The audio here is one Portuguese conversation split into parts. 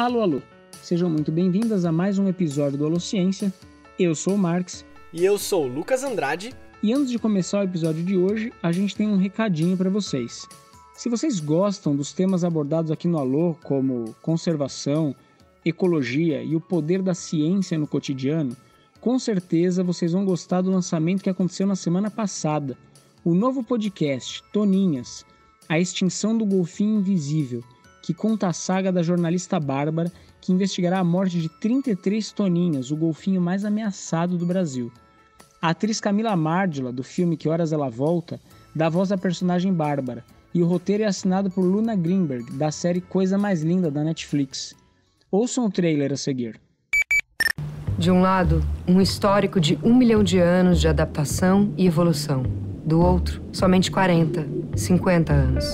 Alô, alô! Sejam muito bem-vindas a mais um episódio do Alô Ciência. Eu sou o Marx. E eu sou o Lucas Andrade. E antes de começar o episódio de hoje, a gente tem um recadinho para vocês. Se vocês gostam dos temas abordados aqui no Alô, como conservação, ecologia e o poder da ciência no cotidiano, com certeza vocês vão gostar do lançamento que aconteceu na semana passada. O novo podcast, Toninhas, A Extinção do Golfinho Invisível, que conta a saga da jornalista Bárbara, que investigará a morte de 33 toninhas, o golfinho mais ameaçado do Brasil. A atriz Camila Márdila, do filme Que Horas Ela Volta, dá voz à personagem Bárbara, e o roteiro é assinado por Luna Greenberg, da série Coisa Mais Linda, da Netflix. Ouçam o trailer a seguir. De um lado, um histórico de 1 milhão de anos de adaptação e evolução. Do outro, somente 40, 50 anos.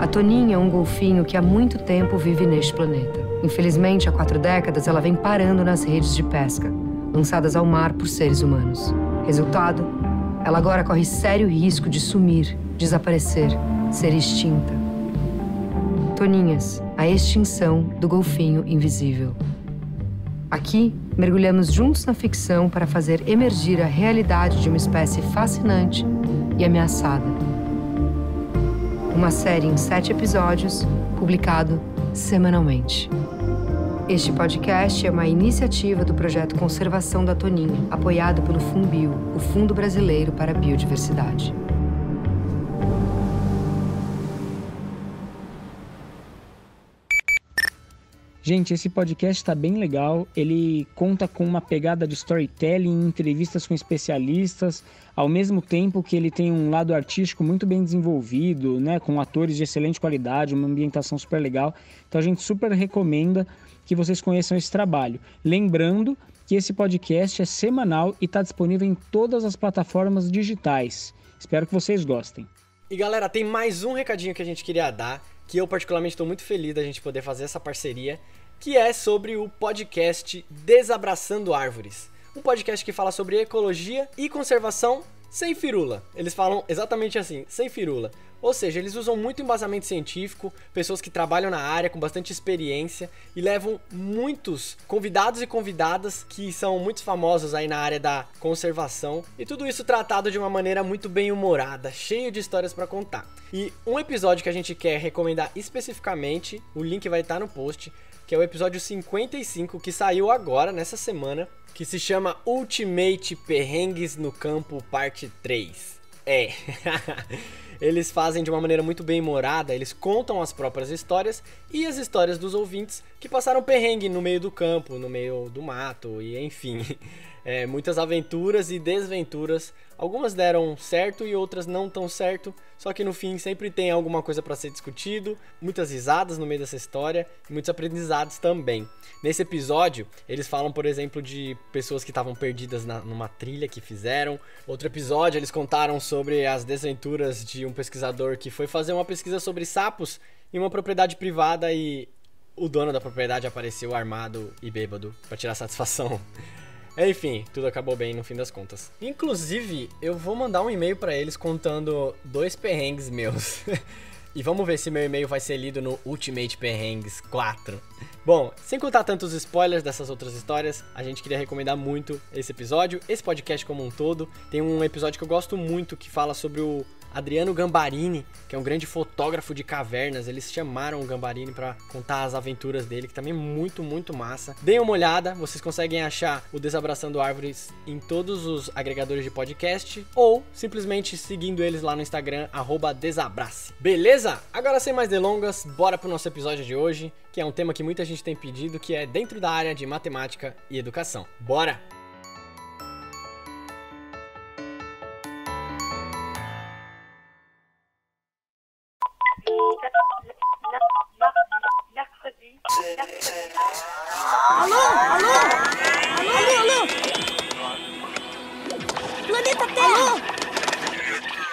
A Toninha é um golfinho que há muito tempo vive neste planeta. Infelizmente, há 4 décadas, ela vem parando nas redes de pesca, lançadas ao mar por seres humanos. Resultado, ela agora corre sério risco de sumir, desaparecer, ser extinta. Toninhas, a extinção do golfinho invisível. Aqui, mergulhamos juntos na ficção para fazer emergir a realidade de uma espécie fascinante e ameaçada. Uma série em 7 episódios, publicado semanalmente. Este podcast é uma iniciativa do projeto Conservação da Toninha, apoiado pelo Funbio, o Fundo Brasileiro para a Biodiversidade. Gente, esse podcast está bem legal, ele conta com uma pegada de storytelling, entrevistas com especialistas, ao mesmo tempo que ele tem um lado artístico muito bem desenvolvido, né, com atores de excelente qualidade, uma ambientação super legal. Então a gente super recomenda que vocês conheçam esse trabalho. Lembrando que esse podcast é semanal e está disponível em todas as plataformas digitais. Espero que vocês gostem. E galera, tem mais um recadinho que a gente queria dar, que eu particularmente estou muito feliz da gente poder fazer essa parceria, que é sobre o podcast Desabraçando Árvores. Um podcast que fala sobre ecologia e conservação sem firula. Eles falam exatamente assim, sem firula. Ou seja, eles usam muito embasamento científico, pessoas que trabalham na área com bastante experiência e levam muitos convidados e convidadas que são muito famosos aí na área da conservação. E tudo isso tratado de uma maneira muito bem humorada, cheio de histórias para contar. E um episódio que a gente quer recomendar especificamente, o link vai estar no post, que é o episódio 55, que saiu agora, nessa semana, que se chama Ultimate Perrengues no Campo Parte 3. É, eles fazem de uma maneira muito bem humorada, eles contam as próprias histórias e as histórias dos ouvintes que passaram perrengue no meio do campo, no meio do mato e enfim, muitas aventuras e desventuras, algumas deram certo e outras não tão certo, só que no fim sempre tem alguma coisa para ser discutido, muitas risadas no meio dessa história e muitos aprendizados também. Nesse episódio, eles falam, por exemplo, de pessoas que estavam perdidas numa trilha que fizeram. Outro episódio, eles contaram sobre as desventuras de um pesquisador que foi fazer uma pesquisa sobre sapos em uma propriedade privada e o dono da propriedade apareceu armado e bêbado para tirar satisfação. Enfim, tudo acabou bem no fim das contas. Inclusive, eu vou mandar um e-mail pra eles contando 2 perrengues meus. E vamos ver se meu e-mail vai ser lido no Ultimate Perrengues 4. Bom, sem contar tantos spoilers dessas outras histórias, a gente queria recomendar muito esse episódio, esse podcast como um todo. Tem um episódio que eu gosto muito que fala sobre o Adriano Gambarini, que é um grande fotógrafo de cavernas. Eles chamaram o Gambarini pra contar as aventuras dele, que também é muito, muito massa. Deem uma olhada, vocês conseguem achar o Desabraçando Árvores em todos os agregadores de podcast ou simplesmente seguindo eles lá no Instagram, @desabrace. Beleza? Agora, sem mais delongas, bora pro nosso episódio de hoje, que é um tema que muita gente tem pedido, que é dentro da área de matemática e educação. Bora! Alô, alô, alô, alô, planeta Terra, alô.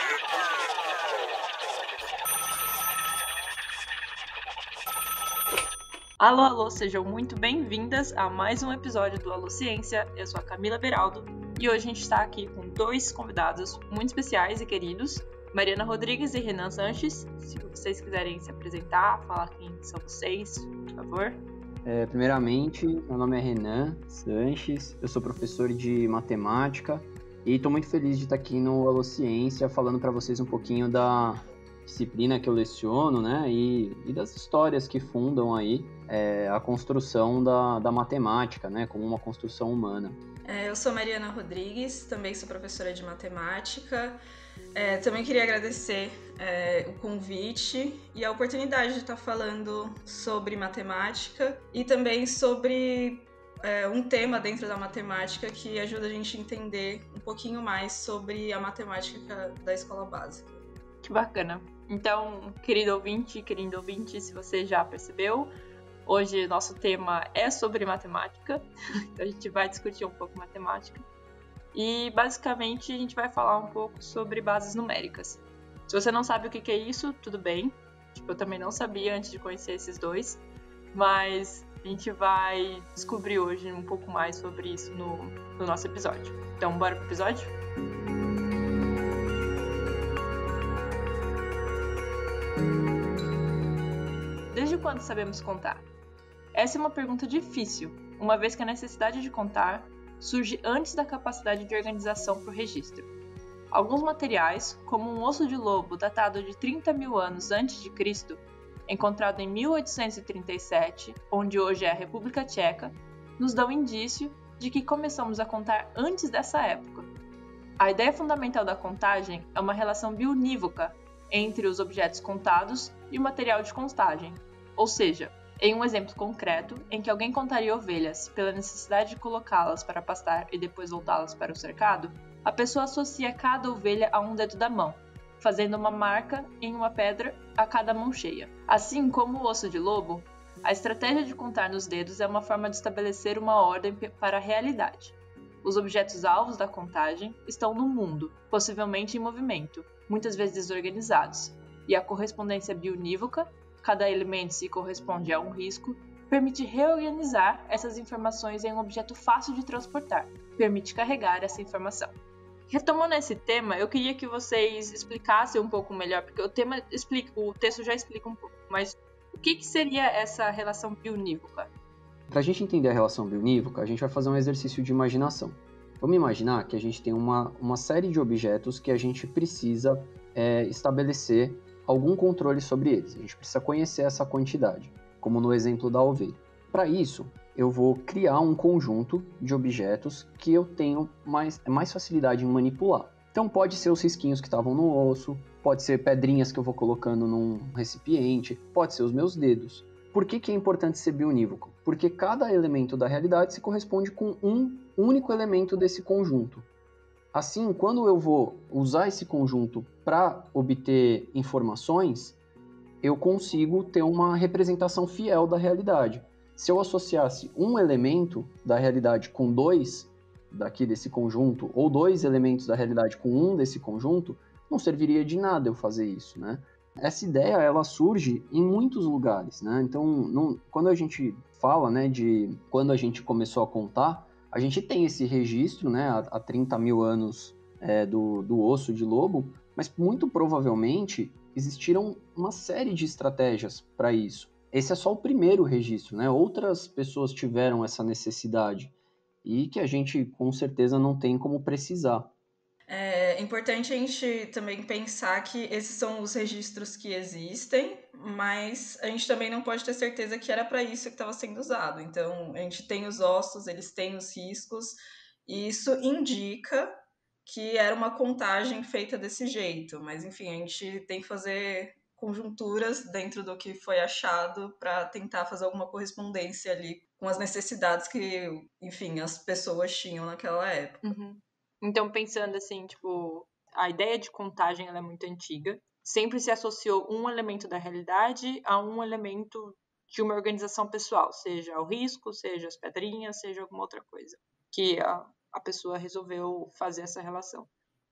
Alô, alô, sejam muito bem-vindas a mais um episódio do Alô Ciência. Eu sou a Camila Beraldo e hoje a gente está aqui com 2 convidados muito especiais e queridos, Mariana Rodrigues e Renan Sanches. Se vocês quiserem se apresentar, falar quem são vocês, por favor. Primeiramente, meu nome é Renan Sanches, eu sou professor de matemática e estou muito feliz de estar aqui no Alô Ciência falando para vocês um pouquinho da disciplina que eu leciono, né, e das histórias que fundam aí a construção da matemática, né, como uma construção humana. Eu sou Mariana Rodrigues, também sou professora de matemática. Também queria agradecer o convite e a oportunidade de estar falando sobre matemática e também sobre um tema dentro da matemática que ajuda a gente a entender um pouquinho mais sobre a matemática da escola básica. Que bacana! Então, querido ouvinte, se você já percebeu, hoje nosso tema é sobre matemática, então a gente vai discutir um pouco matemática e basicamente a gente vai falar um pouco sobre bases numéricas. Se você não sabe o que é isso, tudo bem, eu também não sabia antes de conhecer esses dois, mas a gente vai descobrir hoje um pouco mais sobre isso no nosso episódio. Então, bora pro episódio? Desde quando sabemos contar? Essa é uma pergunta difícil, uma vez que a necessidade de contar surge antes da capacidade de organização para o registro. Alguns materiais, como um osso de lobo datado de 30 mil anos antes de Cristo, encontrado em 1837, onde hoje é a República Tcheca, nos dão indício de que começamos a contar antes dessa época. A ideia fundamental da contagem é uma relação biunívoca entre os objetos contados e o material de contagem, ou seja, em um exemplo concreto em que alguém contaria ovelhas pela necessidade de colocá-las para pastar e depois voltá-las para o cercado, a pessoa associa cada ovelha a um dedo da mão, fazendo uma marca em uma pedra a cada mão cheia. Assim como o osso de lobo, a estratégia de contar nos dedos é uma forma de estabelecer uma ordem para a realidade. Os objetos alvos da contagem estão no mundo, possivelmente em movimento, muitas vezes desorganizados, e a correspondência biunívoca, cada elemento se corresponde a um risco, permite reorganizar essas informações em um objeto fácil de transportar, permite carregar essa informação. Retomando esse tema, eu queria que vocês explicassem um pouco melhor, porque o texto já explica um pouco, mas o que seria essa relação biunívoca? Para a gente entender a relação biunívoca, a gente vai fazer um exercício de imaginação. Vamos imaginar que a gente tem uma série de objetos que a gente precisa estabelecer algum controle sobre eles. A gente precisa conhecer essa quantidade, como no exemplo da ovelha. Para isso, eu vou criar um conjunto de objetos que eu tenho mais facilidade em manipular. Então pode ser os risquinhos que estavam no osso, pode ser pedrinhas que eu vou colocando num recipiente, pode ser os meus dedos. Por que é importante ser biunívoco? Porque cada elemento da realidade se corresponde com um único elemento desse conjunto. Assim, quando eu vou usar esse conjunto para obter informações, eu consigo ter uma representação fiel da realidade. Se eu associasse um elemento da realidade com dois daqui desse conjunto, ou dois elementos da realidade com um desse conjunto, não serviria de nada eu fazer isso, né? Essa ideia, ela surge em muitos lugares, né? Então, quando a gente fala, né, de quando a gente começou a contar, a gente tem esse registro, né, há 30 mil anos do osso de lobo, mas muito provavelmente existiram uma série de estratégias para isso. Esse é só o primeiro registro, né? Outras pessoas tiveram essa necessidade e que a gente com certeza não tem como precisar. É importante a gente também pensar que esses são os registros que existem, mas a gente também não pode ter certeza que era para isso que estava sendo usado. Então, a gente tem os ossos, eles têm os riscos, e isso indica que era uma contagem feita desse jeito. Mas, enfim, a gente tem que fazer conjunturas dentro do que foi achado para tentar fazer alguma correspondência ali com as necessidades que, enfim, as pessoas tinham naquela época. Uhum. Então, pensando assim, tipo, a ideia de contagem ela é muito antiga. Sempre se associou um elemento da realidade a um elemento de uma organização pessoal, seja o risco, seja as pedrinhas, seja alguma outra coisa, que a pessoa resolveu fazer essa relação.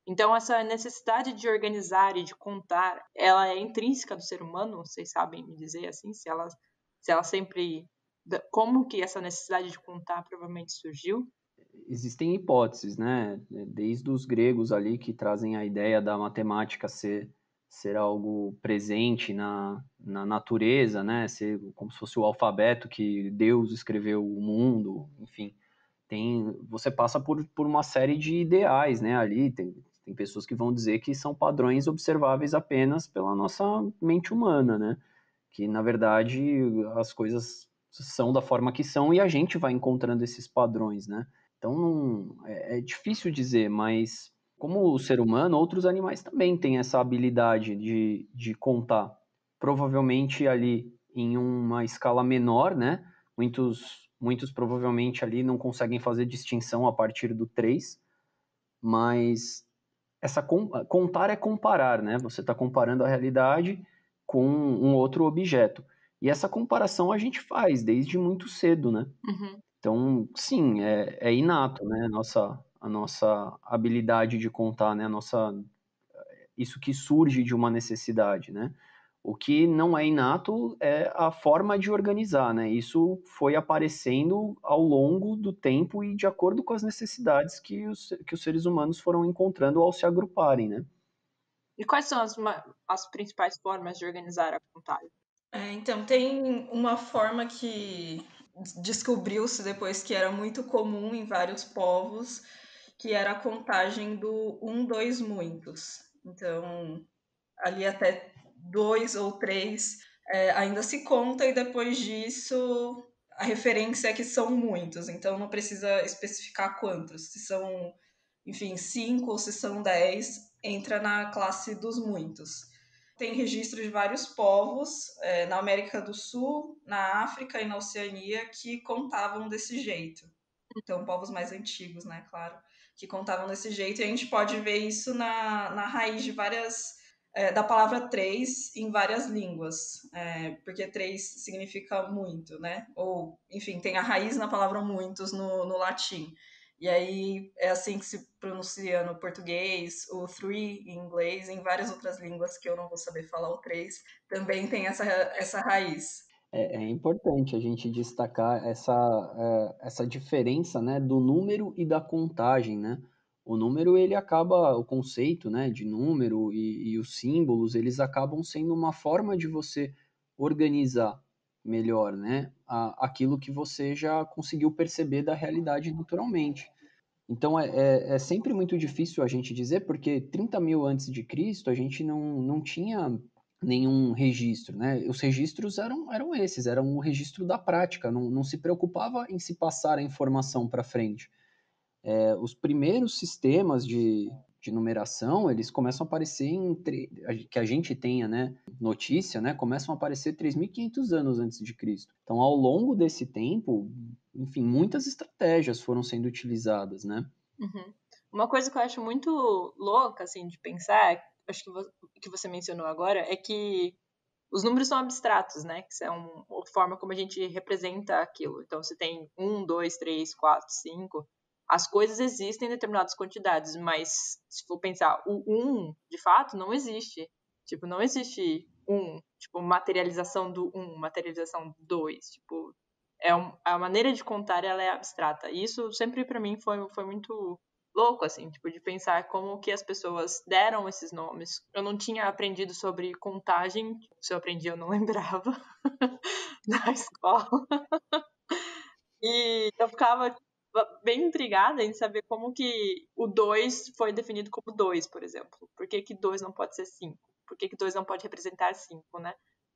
Então, essa necessidade de organizar e de contar, ela é intrínseca do ser humano, vocês sabem me dizer assim, se ela sempre... Como que essa necessidade de contar provavelmente surgiu? Existem hipóteses, né? Desde os gregos ali que trazem a ideia da matemática ser ser algo presente na natureza, né? Ser como se fosse o alfabeto que Deus escreveu o mundo, enfim. Você passa por uma série de ideais, né? Ali tem pessoas que vão dizer que são padrões observáveis apenas pela nossa mente humana, né? Que, na verdade, as coisas são da forma que são e a gente vai encontrando esses padrões, né? Então, é difícil dizer, mas... Como o ser humano, outros animais também têm essa habilidade de contar. Provavelmente ali em uma escala menor, né? Muitos provavelmente ali não conseguem fazer distinção a partir do 3, mas essa contar é comparar, né? Você está comparando a realidade com um outro objeto. E essa comparação a gente faz desde muito cedo, né? Uhum. Então, sim, é inato, né? A nossa habilidade de contar, né? Isso que surge de uma necessidade, né? O que não é inato é a forma de organizar, né? Isso foi aparecendo ao longo do tempo e de acordo com as necessidades que os seres humanos foram encontrando ao se agruparem, né? E quais são as principais formas de organizar a contagem? Então, tem uma forma que descobriu-se depois que era muito comum em vários povos, que era a contagem do 1, 2, muitos. Então, ali até 2 ou 3 ainda se conta, e depois disso a referência é que são muitos, então não precisa especificar quantos, se são, enfim, 5 ou se são 10, entra na classe dos muitos. Tem registro de vários povos na América do Sul, na África e na Oceania que contavam desse jeito. Então, povos mais antigos, né, claro, que contavam desse jeito. E a gente pode ver isso na raiz de várias... da palavra 3 em várias línguas, porque 3 significa muito, né? Ou, enfim, tem a raiz na palavra muitos no latim. E aí é assim que se pronuncia no português, o 3 em inglês, em várias outras línguas que eu não vou saber falar o 3, também tem essa raiz. É importante a gente destacar essa diferença, né, do número e da contagem, né? O número, ele acaba, o conceito, né, de número e os símbolos, eles acabam sendo uma forma de você organizar melhor, né, aquilo que você já conseguiu perceber da realidade naturalmente. Então é sempre muito difícil a gente dizer, porque 30.000 antes de Cristo a gente não tinha nenhum registro, né? Os registros eram esses, era um registro da prática, não se preocupava em se passar a informação para frente. Os primeiros sistemas de numeração, eles começam a aparecer que a gente tenha, né, notícia, né, começam a aparecer 3.500 anos antes de Cristo. Então, ao longo desse tempo, enfim, muitas estratégias foram sendo utilizadas, né? Uhum. Uma coisa que eu acho muito louca, assim, de pensar, acho que você mencionou agora, é que os números são abstratos, né? Que são a forma como a gente representa aquilo. Então, você tem 1, 2, 3, 4, 5... As coisas existem em determinadas quantidades, mas se for pensar, o 1, de fato, não existe. Tipo, não existe 1, tipo, materialização do 1, materialização 2, tipo, a maneira de contar, ela é abstrata. E isso sempre, para mim, foi muito louco, assim, tipo, de pensar como que as pessoas deram esses nomes. Eu não tinha aprendido sobre contagem, se eu aprendi, eu não lembrava, na escola. E eu ficava bem intrigada em saber como que o 2 foi definido como 2, por exemplo. Por que que 2 não pode ser 5? Por que que 2 não pode representar 5, né?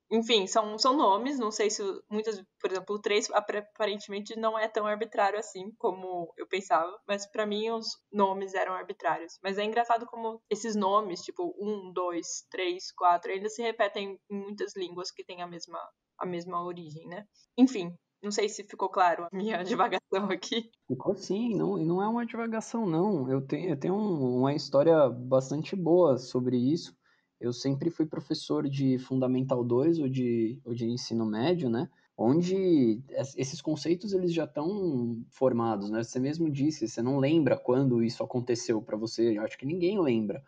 Enfim, são nomes, não sei se muitas... Por exemplo, o 3 aparentemente não é tão arbitrário assim como eu pensava, mas pra mim os nomes eram arbitrários. Mas é engraçado como esses nomes, tipo 1, 2, 3, 4, ainda se repetem em muitas línguas que têm a mesma origem, né? Enfim. Não sei se ficou claro a minha divagação aqui. Ficou sim, não é uma divagação, não. Eu tenho uma história bastante boa sobre isso. Eu sempre fui professor de Fundamental 2 ou de Ensino Médio, né? Onde esses conceitos eles já estão formados, né? Você mesmo disse, você não lembra quando isso aconteceu para você. Eu acho que ninguém lembra.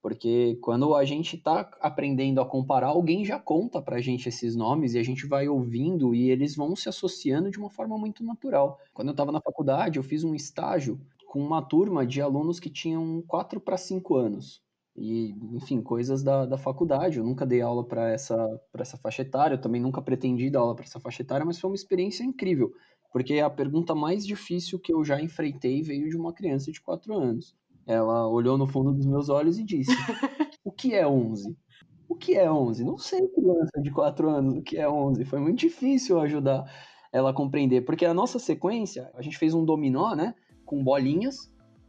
Porque quando a gente está aprendendo a comparar, alguém já conta para a gente esses nomes e a gente vai ouvindo e eles vão se associando de uma forma muito natural. Quando eu estava na faculdade, eu fiz um estágio com uma turma de alunos que tinham 4 para 5 anos. E, enfim, coisas da faculdade. Eu nunca dei aula para essa faixa etária, eu também nunca pretendi dar aula para essa faixa etária, mas foi uma experiência incrível, porque a pergunta mais difícil que eu já enfrentei veio de uma criança de 4 anos. Ela olhou no fundo dos meus olhos e disse, o que é 11? O que é 11? Não sei, criança de 4 anos, o que é 11? Foi muito difícil ajudar ela a compreender, porque a nossa sequência, a gente fez um dominó, né, com bolinhas.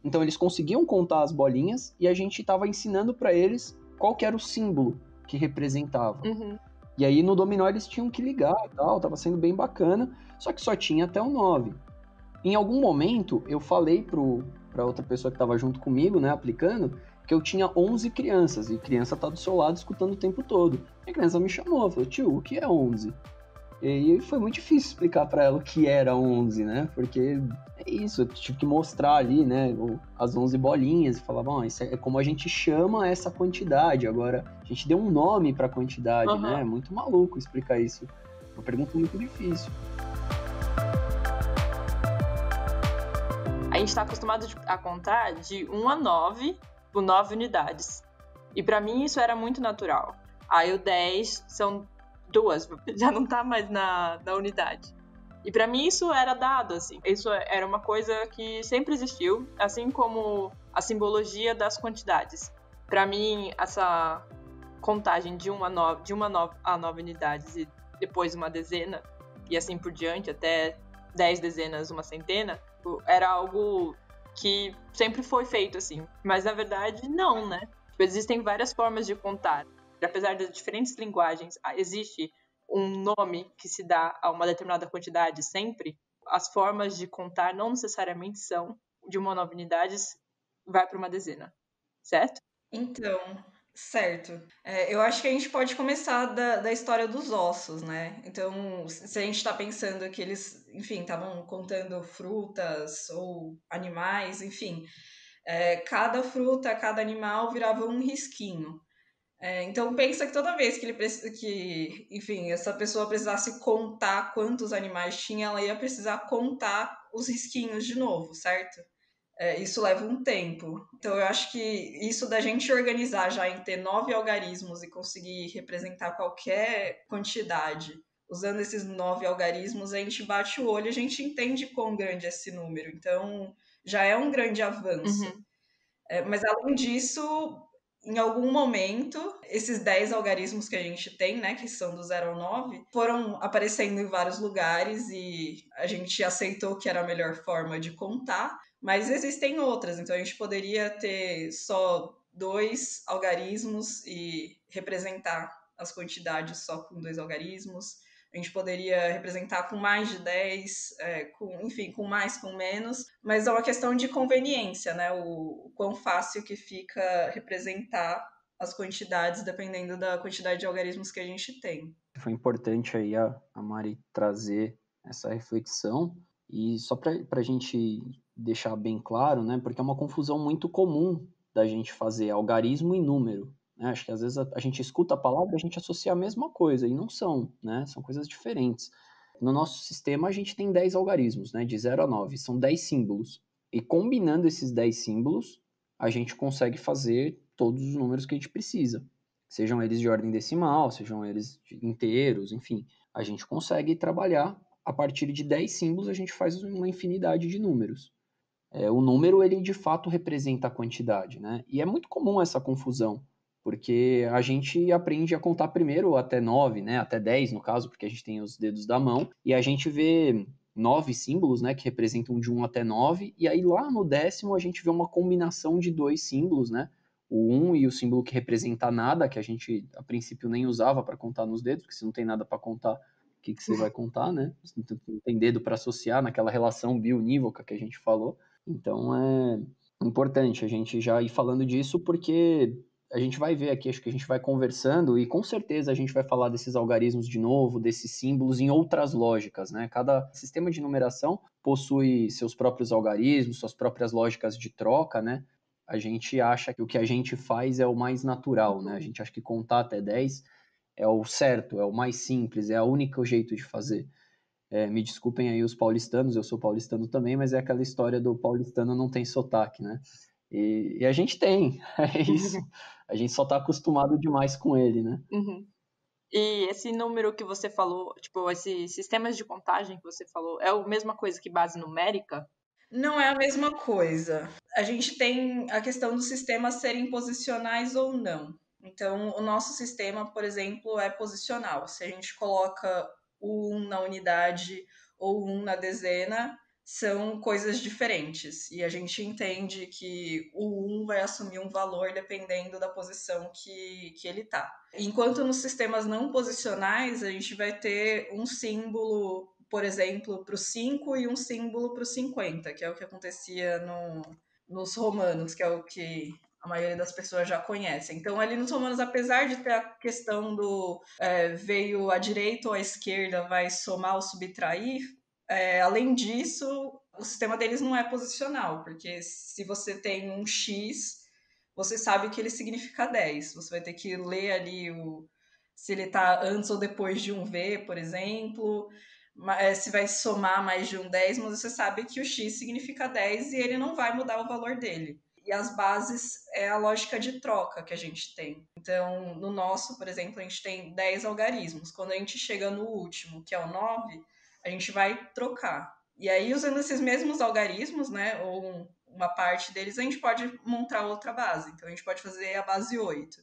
Então, eles conseguiam contar as bolinhas e a gente estava ensinando para eles qual que era o símbolo que representava. Uhum. E aí, no dominó, eles tinham que ligar e tal, estava sendo bem bacana, só que só tinha até o 9. Em algum momento, eu falei para outra pessoa que estava junto comigo, né, aplicando, que eu tinha 11 crianças, e criança tá do seu lado escutando o tempo todo. E a criança me chamou, falou, tio, o que é 11? E foi muito difícil explicar para ela o que era 11, né? Porque é isso, eu tive que mostrar ali, né? As 11 bolinhas e falar, bom, isso é como a gente chama essa quantidade. Agora, a gente deu um nome para a quantidade, uhum, né? É muito maluco explicar isso. Uma pergunta muito difícil. A gente está acostumado a contar de 1 a 9, por 9 unidades. E para mim isso era muito natural. Aí o 10 são 2, já não tá mais na unidade. E pra mim isso era dado, assim. Isso era uma coisa que sempre existiu, assim como a simbologia das quantidades. Pra mim, essa contagem de 1 a 9 unidades e depois uma dezena, e assim por diante, até 10 dezenas, uma centena, era algo que sempre foi feito, assim. Mas na verdade, não, né? Existem várias formas de contar. Apesar das diferentes linguagens, existe um nome que se dá a uma determinada quantidade sempre, as formas de contar não necessariamente são de uma 9 unidades, vai para uma dezena, certo? Então, certo. Eu acho que a gente pode começar da história dos ossos, né? Então, se a gente está pensando que eles, enfim, estavam contando frutas ou animais, enfim, cada fruta, cada animal virava um risquinho. Então, pensa que toda vez que enfim, essa pessoa precisasse contar quantos animais tinha, ela ia precisar contar os risquinhos de novo, certo? Isso leva um tempo. Então, eu acho que isso da gente organizar já em ter 9 algarismos e conseguir representar qualquer quantidade, usando esses 9 algarismos, a gente bate o olho e a gente entende quão grande é esse número. Então, já é um grande avanço. Uhum. Mas, além disso, em algum momento, esses 10 algarismos que a gente tem, né, que são do 0 ao 9, foram aparecendo em vários lugares e a gente aceitou que era a melhor forma de contar, mas existem outras, então a gente poderia ter só 2 algarismos e representar as quantidades só com 2 algarismos, a gente poderia representar com mais de 10, enfim, com mais, com menos, mas é uma questão de conveniência, né? O quão fácil que fica representar as quantidades dependendo da quantidade de algarismos que a gente tem. Foi importante aí a Mari trazer essa reflexão, e só para a gente deixar bem claro, né? Porque é uma confusão muito comum da gente fazer algarismo e número. Acho que às vezes a gente escuta a palavra e a gente associa a mesma coisa, e não são, né? São coisas diferentes. No nosso sistema a gente tem 10 algarismos, né? De 0 a 9, são 10 símbolos. E combinando esses 10 símbolos, a gente consegue fazer todos os números que a gente precisa. Sejam eles de ordem decimal, sejam eles inteiros, enfim. A gente consegue trabalhar, a partir de 10 símbolos a gente faz uma infinidade de números. O número, ele de fato representa a quantidade, né? E é muito comum essa confusão. Porque a gente aprende a contar primeiro até 9, né? Até 10, no caso, porque a gente tem os dedos da mão. E a gente vê 9 símbolos, né? Que representam de 1 até 9. E aí lá no 10º a gente vê uma combinação de 2 símbolos, né? O 1 e o símbolo que representa nada, que a gente a princípio nem usava para contar nos dedos. Porque se não tem nada para contar, o que você vai contar, né? Se não tem dedo para associar naquela relação bionívoca que a gente falou. Então é importante a gente já ir falando disso, porque a gente vai ver aqui, acho que a gente vai conversando e com certeza a gente vai falar desses algarismos de novo, desses símbolos em outras lógicas, né? Cada sistema de numeração possui seus próprios algarismos, suas próprias lógicas de troca, né? A gente acha que o que a gente faz é o mais natural, né? A gente acha que contar até 10 é o certo, é o mais simples, é o único jeito de fazer. Me desculpem aí os paulistanos, eu sou paulistano também, mas é aquela história do paulistano não tem sotaque, né? E a gente tem, é isso. A gente só tá acostumado demais com ele, né? Uhum. E esse número que você falou, tipo, esses sistemas de contagem que você falou, é a mesma coisa que base numérica? Não é a mesma coisa. A gente tem a questão dos sistemas serem posicionais ou não. Então, o nosso sistema, por exemplo, é posicional. Se a gente coloca o 1 na unidade ou o 1 na dezena, são coisas diferentes. E a gente entende que o 1 vai assumir um valor dependendo da posição que ele está. Enquanto nos sistemas não posicionais, a gente vai ter um símbolo, por exemplo, para o 5 e um símbolo para o 50, que é o que acontecia nos romanos, que é o que a maioria das pessoas já conhece. Então, ali nos romanos, apesar de ter a questão do veio à direita ou à esquerda, vai somar ou subtrair, além disso, o sistema deles não é posicional, porque se você tem um X, você sabe que ele significa 10. Você vai ter que ler ali se ele está antes ou depois de um V, por exemplo. Se vai somar mais de um 10, mas você sabe que o X significa 10 e ele não vai mudar o valor dele. E as bases é a lógica de troca que a gente tem. Então, no nosso, por exemplo, a gente tem 10 algarismos. Quando a gente chega no último, que é o 9, a gente vai trocar. E aí, usando esses mesmos algarismos, né, ou uma parte deles, a gente pode montar outra base. Então, a gente pode fazer a base 8,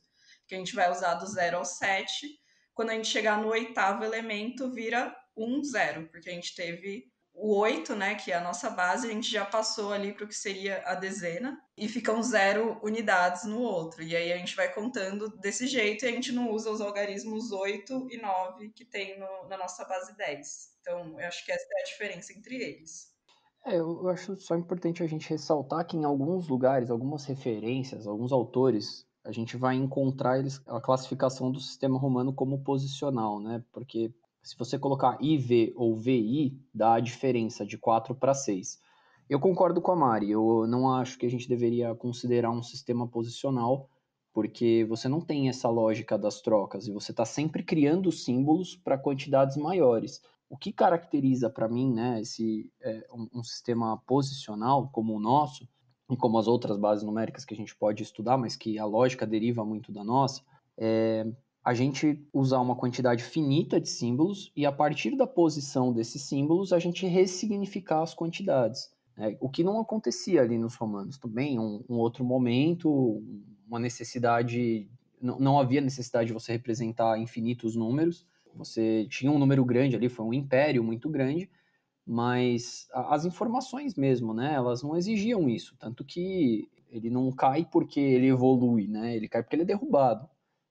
que a gente vai usar do 0 ao 7. Quando a gente chegar no oitavo elemento, vira 1, 0, porque a gente teve o 8, né, que é a nossa base, a gente já passou ali para o que seria a dezena, e ficam 0 unidades no outro. E aí a gente vai contando desse jeito e a gente não usa os algarismos 8 e 9 que tem na nossa base 10. Então, eu acho que essa é a diferença entre eles. Eu acho só importante a gente ressaltar que em alguns lugares, algumas referências, alguns autores, a gente vai encontrar a classificação do sistema romano como posicional, né? Porque se você colocar IV ou VI, dá a diferença de 4 para 6. Eu concordo com a Mari, eu não acho que a gente deveria considerar um sistema posicional, porque você não tem essa lógica das trocas, e você está sempre criando símbolos para quantidades maiores. O que caracteriza para mim, né, um sistema posicional como o nosso, e como as outras bases numéricas que a gente pode estudar, mas que a lógica deriva muito da nossa, a gente usar uma quantidade finita de símbolos e, a partir da posição desses símbolos, a gente ressignificar as quantidades. O que não acontecia ali nos romanos também, um outro momento, uma necessidade, não havia necessidade de você representar infinitos números, você tinha um número grande ali, foi um império muito grande, mas as informações mesmo, né, elas não exigiam isso, tanto que ele não cai porque ele evolui, né, ele cai porque ele é derrubado.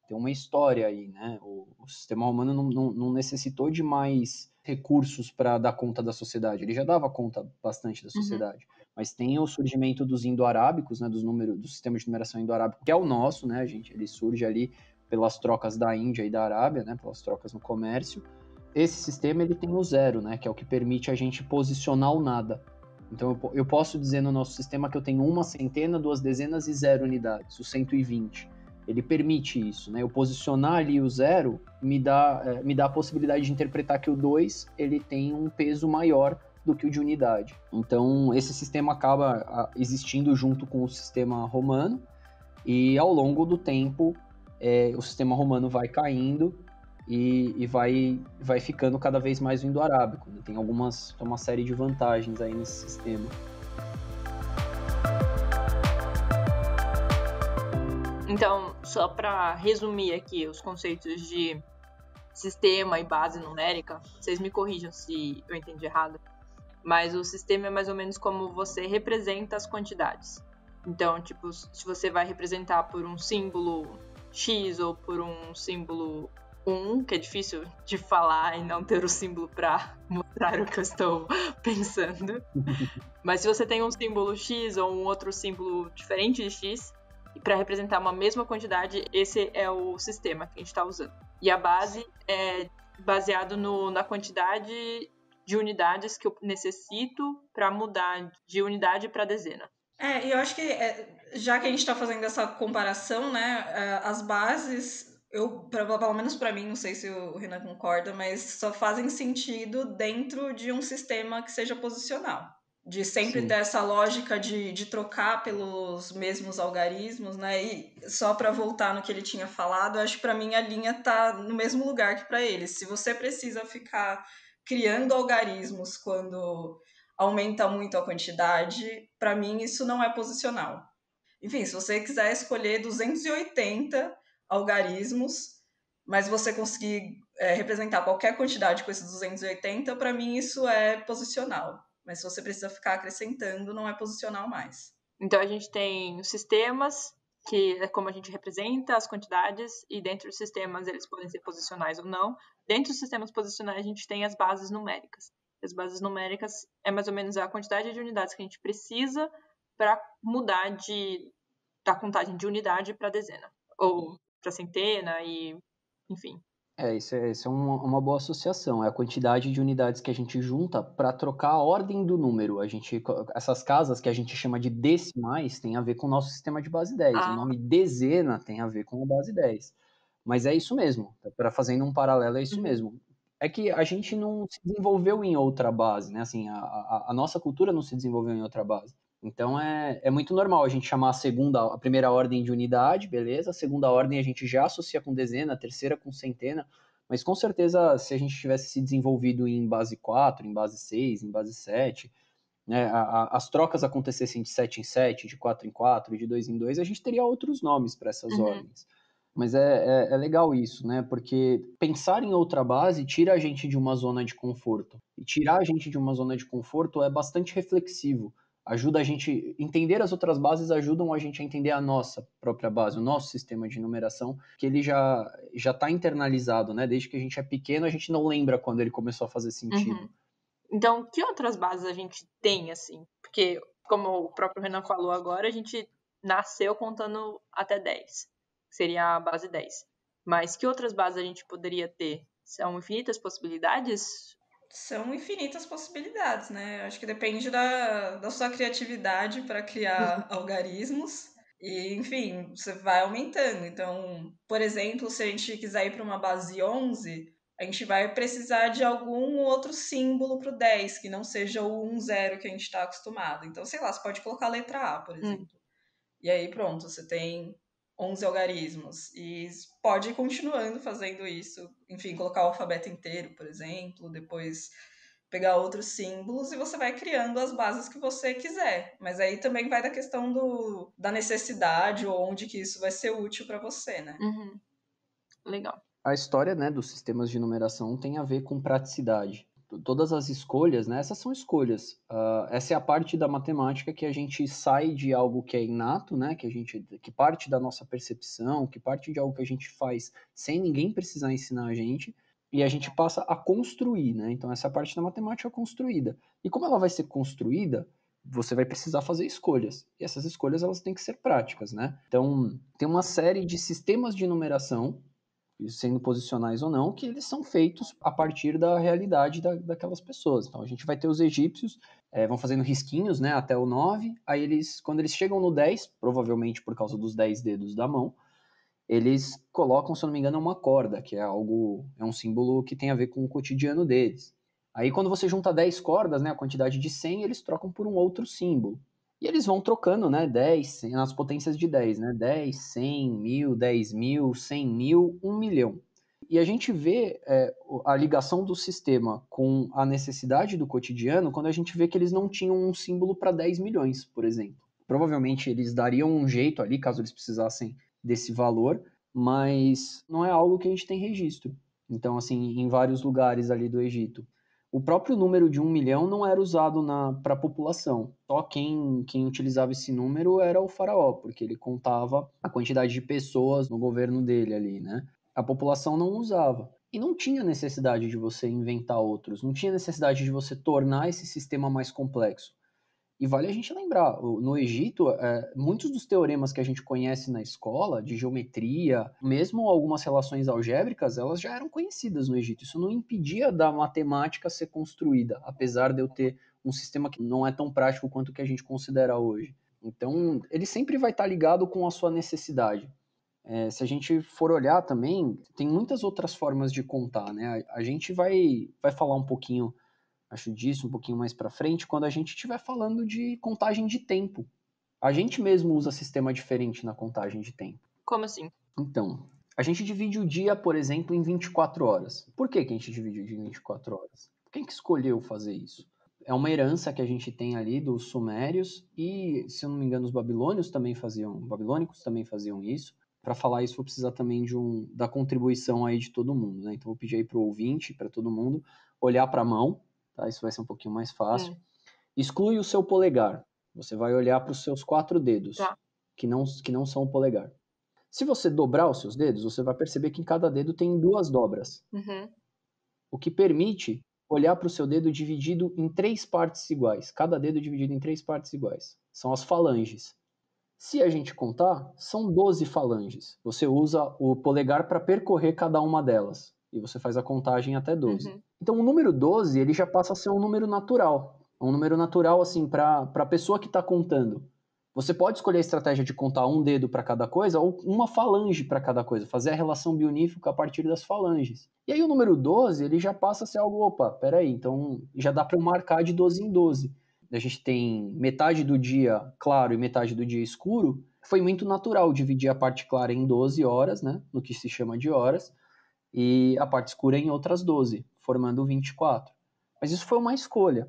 Tem uma história aí, né? O sistema humano não necessitou de mais recursos para dar conta da sociedade. Ele já dava conta bastante da sociedade. Uhum. Mas tem o surgimento dos indo-arábicos, né? Do sistema de numeração indo-arábico, que é o nosso, né, gente? Ele surge ali pelas trocas da Índia e da Arábia, né? Pelas trocas no comércio. Esse sistema, ele tem o 0, né? Que é o que permite a gente posicionar o nada. Então, eu posso dizer no nosso sistema que eu tenho uma centena, 2 dezenas e 0 unidades, o 120. Ele permite isso, né? Eu posicionar ali o 0 me dá a possibilidade de interpretar que o 2 ele tem um peso maior do que o de unidade. Então, esse sistema acaba existindo junto com o sistema romano, e ao longo do tempo, o sistema romano vai caindo e vai ficando cada vez mais o indo-arábico. Né? Tem uma série de vantagens aí nesse sistema. Então, só para resumir aqui os conceitos de sistema e base numérica, vocês me corrijam se eu entendi errado, mas o sistema é mais ou menos como você representa as quantidades. Então, tipo, se você vai representar por um símbolo X ou por um símbolo 1, que é difícil de falar e não ter o símbolo para mostrar o que eu estou pensando, mas se você tem um símbolo X ou um outro símbolo diferente de X, para representar uma mesma quantidade, esse é o sistema que a gente está usando. E a base é baseado na quantidade de unidades que eu necessito para mudar de unidade para dezena. E eu acho que, já que a gente está fazendo essa comparação, né, as bases, pelo menos para mim, não sei se o Renan concorda, mas só fazem sentido dentro de um sistema que seja posicional. de sempre ter essa lógica de trocar pelos mesmos algarismos, né? E só para voltar no que ele tinha falado, acho que para mim a linha tá no mesmo lugar que para ele. Se você precisa ficar criando algarismos quando aumenta muito a quantidade, para mim isso não é posicional. Enfim, se você quiser escolher 280 algarismos, mas você conseguir representar qualquer quantidade com esses 280, para mim isso é posicional. Mas se você precisa ficar acrescentando, não é posicional mais. Então, a gente tem os sistemas, que é como a gente representa as quantidades, e dentro dos sistemas eles podem ser posicionais ou não. Dentro dos sistemas posicionais, a gente tem as bases numéricas. As bases numéricas é mais ou menos a quantidade de unidades que a gente precisa para mudar da contagem de unidade para dezena, ou para centena, e enfim. Isso é uma boa associação, é a quantidade de unidades que a gente junta para trocar a ordem do número. Essas casas que a gente chama de decimais tem a ver com o nosso sistema de base 10, o nome dezena tem a ver com a base 10, mas é isso mesmo, para fazendo um paralelo é isso mesmo. É que a gente não se desenvolveu em outra base, né? Assim, a nossa cultura não se desenvolveu em outra base. Então, é muito normal a gente chamar a primeira ordem de unidade, beleza? A segunda ordem a gente já associa com dezena, a terceira com centena, mas com certeza se a gente tivesse se desenvolvido em base 4, em base 6, em base 7, né, as trocas acontecessem de 7 em 7, de 4 em 4, de 2 em 2, a gente teria outros nomes para essas ordens. Mas é legal isso, né? Porque pensar em outra base tira a gente de uma zona de conforto. E tirar a gente de uma zona de conforto é bastante reflexivo. Ajuda a gente... Entender as outras bases ajudam a gente a entender a nossa própria base, o nosso sistema de numeração, que ele já está internalizado, né? Desde que a gente é pequeno, a gente não lembra quando ele começou a fazer sentido. Uhum. Então, que outras bases a gente tem, assim? Porque, como o próprio Renan falou agora, a gente nasceu contando até 10. Seria a base 10. Mas que outras bases a gente poderia ter? São infinitas possibilidades? São infinitas possibilidades, né? Acho que depende da sua criatividade para criar algarismos. E, enfim, você vai aumentando. Então, por exemplo, se a gente quiser ir para uma base 11, a gente vai precisar de algum outro símbolo para o 10, que não seja o 10 que a gente está acostumado. Então, sei lá, você pode colocar a letra A, por exemplo. E aí, pronto, você tem 11 algarismos, e pode ir continuando fazendo isso, enfim, colocar o alfabeto inteiro, por exemplo, depois pegar outros símbolos, e você vai criando as bases que você quiser, mas aí também vai da questão da necessidade, ou onde que isso vai ser útil para você, né? Uhum. Legal. A história, né, dos sistemas de numeração tem a ver com praticidade. Todas as escolhas, né? Essas são escolhas. Essa é a parte da matemática que a gente sai de algo que é inato, né? Que parte da nossa percepção, que parte de algo que a gente faz sem ninguém precisar ensinar a gente, e a gente passa a construir, né? Então, essa parte da matemática é construída. E como ela vai ser construída, você vai precisar fazer escolhas. E essas escolhas, elas têm que ser práticas, né? Então, tem uma série de sistemas de numeração, sendo posicionais ou não, que eles são feitos a partir da realidade daquelas pessoas. Então a gente vai ter os egípcios, vão fazendo risquinhos, né, até o 9, aí quando eles chegam no 10, provavelmente por causa dos 10 dedos da mão, eles colocam, se eu não me engano, uma corda, que é um símbolo que tem a ver com o cotidiano deles. Aí quando você junta 10 cordas, né, a quantidade de 100, eles trocam por um outro símbolo. E eles vão trocando, né, 10, nas potências de 10, né, 10, 100, 1000, 10 mil, 100 mil, 1 milhão. E a gente vê a ligação do sistema com a necessidade do cotidiano quando a gente vê que eles não tinham um símbolo para 10 milhões, por exemplo. Provavelmente eles dariam um jeito ali, caso eles precisassem desse valor, mas não é algo que a gente tem registro. Então, assim, em vários lugares ali do Egito, o próprio número de 1 milhão não era usado para a população. Só quem utilizava esse número era o faraó, porque ele contava a quantidade de pessoas no governo dele ali, né? A população não usava. E não tinha necessidade de você inventar outros, não tinha necessidade de você tornar esse sistema mais complexo. E vale a gente lembrar, no Egito, muitos dos teoremas que a gente conhece na escola, de geometria, mesmo algumas relações algébricas, elas já eram conhecidas no Egito. Isso não impedia da matemática ser construída, apesar de eu ter um sistema que não é tão prático quanto o que a gente considera hoje. Então, ele sempre vai estar ligado com a sua necessidade. Se a gente for olhar também, tem muitas outras formas de contar, né? A gente vai falar um pouquinho acho disso um pouquinho mais para frente, quando a gente estiver falando de contagem de tempo. A gente mesmo usa sistema diferente na contagem de tempo. Como assim? Então, a gente divide o dia, por exemplo, em 24 horas. Por que a gente divide o dia em 24 horas? Quem que escolheu fazer isso? É uma herança que a gente tem ali dos sumérios e, se eu não me engano, os babilônicos também faziam isso. Para falar isso, vou precisar também da contribuição aí de todo mundo, né? Então, vou pedir aí para o ouvinte, para todo mundo, olhar para a mão, tá? Isso vai ser um pouquinho mais fácil. Exclui o seu polegar. Você vai olhar para os seus 4 dedos, tá, que não são o polegar. Se você dobrar os seus dedos, você vai perceber que em cada dedo tem 2 dobras. Uhum. O que permite olhar para o seu dedo dividido em 3 partes iguais. Cada dedo dividido em 3 partes iguais. São as falanges. Se a gente contar, são 12 falanges. Você usa o polegar para percorrer cada uma delas. E você faz a contagem até 12. Uhum. Então, o número 12, ele já passa a ser um número natural. Um número natural, assim, para a pessoa que está contando. Você pode escolher a estratégia de contar um dedo para cada coisa ou uma falange para cada coisa. Fazer a relação bionífica a partir das falanges. E aí, o número 12, ele já passa a ser algo... Opa, peraí, então já dá para eu marcar de 12 em 12. A gente tem metade do dia claro e metade do dia escuro, foi muito natural dividir a parte clara em 12 horas, né, no que se chama de horas, e a parte escura em outras 12, formando 24. Mas isso foi uma escolha.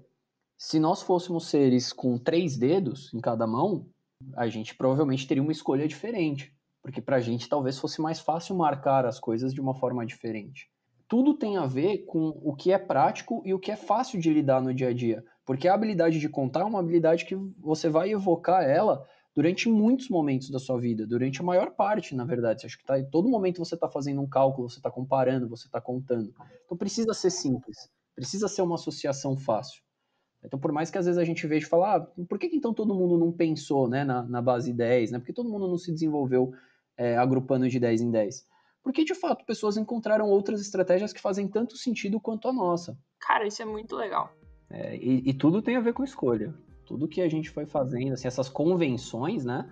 Se nós fôssemos seres com 3 dedos em cada mão, a gente provavelmente teria uma escolha diferente, porque para a gente talvez fosse mais fácil marcar as coisas de uma forma diferente. Tudo tem a ver com o que é prático e o que é fácil de lidar no dia a dia. Porque a habilidade de contar é uma habilidade que você vai evocar ela durante muitos momentos da sua vida. Durante a maior parte, na verdade. Acho que em todo momento você está fazendo um cálculo, você está comparando, você está contando. Então precisa ser simples. Precisa ser uma associação fácil. Então por mais que às vezes a gente veja e fala, por que então todo mundo não pensou, né, na base 10? Né? Por que todo mundo não se desenvolveu agrupando de 10 em 10? Porque, de fato, pessoas encontraram outras estratégias que fazem tanto sentido quanto a nossa. Cara, isso é muito legal. É, e tudo tem a ver com escolha. Tudo que a gente foi fazendo, assim, essas convenções, né?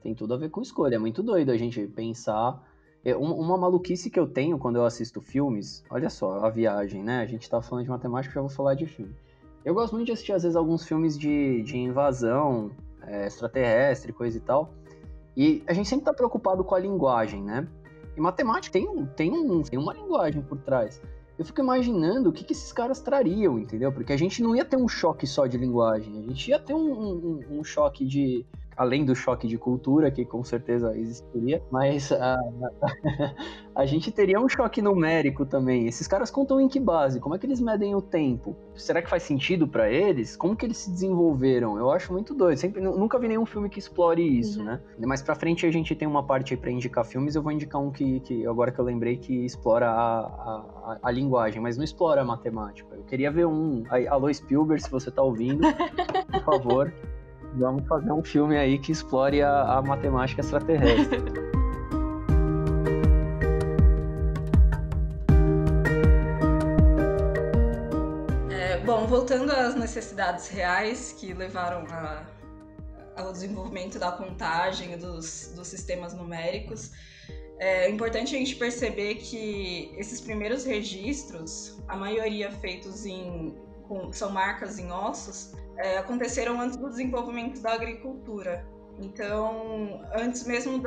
Tem tudo a ver com escolha. É muito doido a gente pensar... Uma maluquice que eu tenho quando eu assisto filmes... Olha só, a viagem, né? A gente tá falando de matemática, já vou falar de filme. Eu gosto muito de assistir, às vezes, alguns filmes de invasão, extraterrestre, coisa e tal. E a gente sempre tá preocupado com a linguagem, né? E matemática tem uma linguagem por trás. Eu fico imaginando o que esses caras trariam, entendeu? Porque a gente não ia ter um choque só de linguagem. A gente ia ter um choque de... Além do choque de cultura, que com certeza existiria. Mas a gente teria um choque numérico também. Esses caras contam em que base? Como é que eles medem o tempo? Será que faz sentido pra eles? Como que eles se desenvolveram? Eu acho muito doido. Nunca vi nenhum filme que explore isso, né? Mas pra frente a gente tem uma parte aí pra indicar filmes. Eu vou indicar um que agora que eu lembrei, que explora a linguagem, mas não explora a matemática. Eu queria ver um... Alô Spielberg, se você tá ouvindo, por favor, vamos fazer um filme aí que explore a matemática extraterrestre. Bom, voltando às necessidades reais que levaram ao desenvolvimento da contagem e dos sistemas numéricos, é importante a gente perceber que esses primeiros registros, a maioria feitos são marcas em ossos, aconteceram antes do desenvolvimento da agricultura. Então, antes mesmo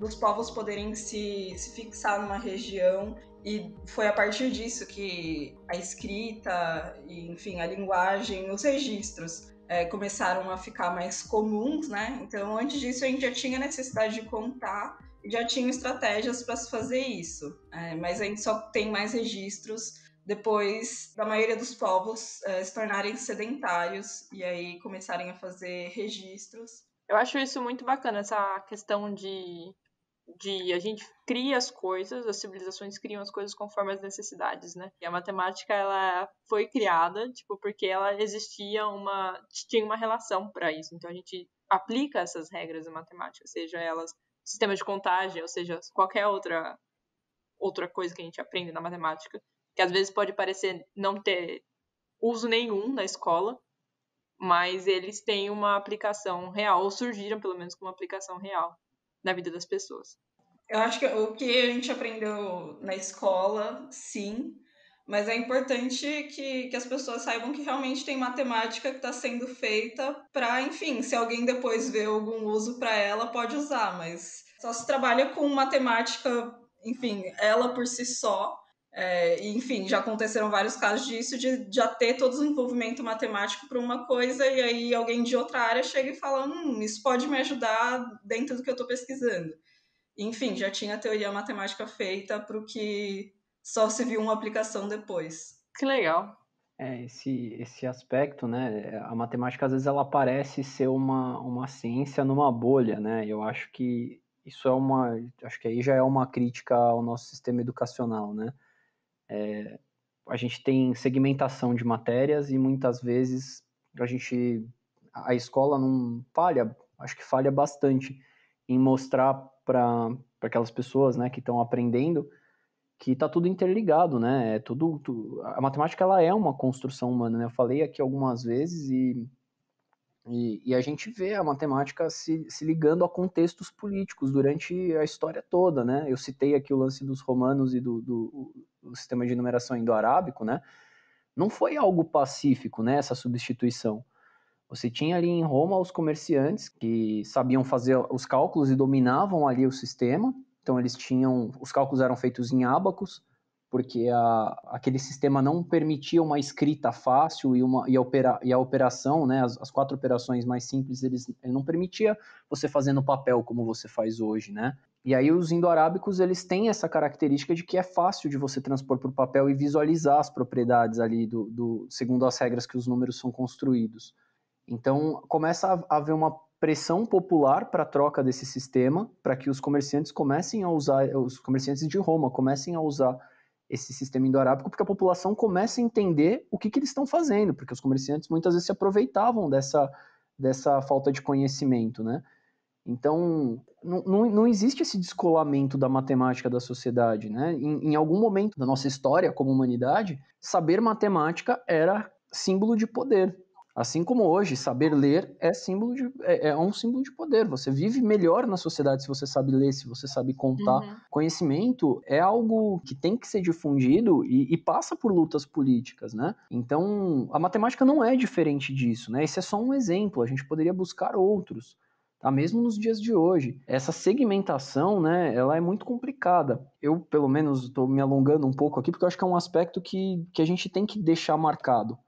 dos povos poderem se fixar numa região. E foi a partir disso que a escrita, e, enfim, a linguagem, os registros começaram a ficar mais comuns, né? Então, antes disso, a gente já tinha necessidade de contar e já tinha estratégias para se fazer isso. Mas a gente só tem mais registros depois da maioria dos povos se tornarem sedentários e aí começarem a fazer registros. Eu acho isso muito bacana, essa questão de a gente cria as coisas, as civilizações criam as coisas conforme as necessidades, né? E a matemática, ela foi criada, porque ela existia tinha uma relação para isso. Então, a gente aplica essas regras da matemática, seja elas sistema de contagem, ou seja, qualquer outra coisa que a gente aprende na matemática, que às vezes pode parecer não ter uso nenhum na escola, mas eles têm uma aplicação real, ou surgiram, pelo menos, com uma aplicação real na vida das pessoas. Eu acho que o que a gente aprendeu na escola, sim, Mas é importante que as pessoas saibam que realmente tem matemática que está sendo feita para, enfim, se alguém depois vê algum uso para ela, pode usar, mas só se trabalha com matemática, enfim, ela por si só. Enfim, já aconteceram vários casos disso, de já ter todo o envolvimento matemático para uma coisa e aí alguém de outra área chega e fala, isso pode me ajudar dentro do que eu estou pesquisando. Enfim, já tinha a teoria matemática feita para o que só se viu uma aplicação depois. Que legal. Esse aspecto, né, a matemática às vezes ela parece ser uma ciência numa bolha, né, eu acho que isso é acho que aí já é uma crítica ao nosso sistema educacional, né. A gente tem segmentação de matérias e muitas vezes a escola não falha, acho que falha bastante em mostrar para aquelas pessoas, né, que estão aprendendo que está tudo interligado, né, a matemática ela é uma construção humana, né, eu falei aqui algumas vezes e a gente vê a matemática se ligando a contextos políticos durante a história toda, né, eu citei aqui o lance dos romanos e do sistema de numeração indo-arábico, né, não foi algo pacífico, né, essa substituição. Você tinha ali em Roma os comerciantes que sabiam fazer os cálculos e dominavam ali o sistema, então eles tinham, os cálculos eram feitos em ábacos, porque aquele sistema não permitia uma escrita fácil e a operação, né, as quatro operações mais simples, ele não permitia você fazer no papel como você faz hoje, né? E aí os indo-arábicos, eles têm essa característica de que é fácil de você transpor para o papel e visualizar as propriedades ali, segundo as regras que os números são construídos. Então, começa a haver uma pressão popular para a troca desse sistema, para que os comerciantes de Roma comecem a usar esse sistema indo-arábico, porque a população começa a entender o que eles estão fazendo, porque os comerciantes muitas vezes se aproveitavam dessa falta de conhecimento, né? Então, não existe esse descolamento da matemática da sociedade, né? Em algum momento da nossa história como humanidade, saber matemática era símbolo de poder. Assim como hoje, saber ler é um símbolo de poder. Você vive melhor na sociedade se você sabe ler, se você sabe contar. Uhum. Conhecimento é algo que tem que ser difundido e passa por lutas políticas, né? Então, a matemática não é diferente disso, né? Esse é só um exemplo, a gente poderia buscar outros. Tá? Mesmo nos dias de hoje. Essa segmentação, né, ela é muito complicada. Eu, pelo menos, estou me alongando um pouco aqui, porque eu acho que é um aspecto que a gente tem que deixar marcado.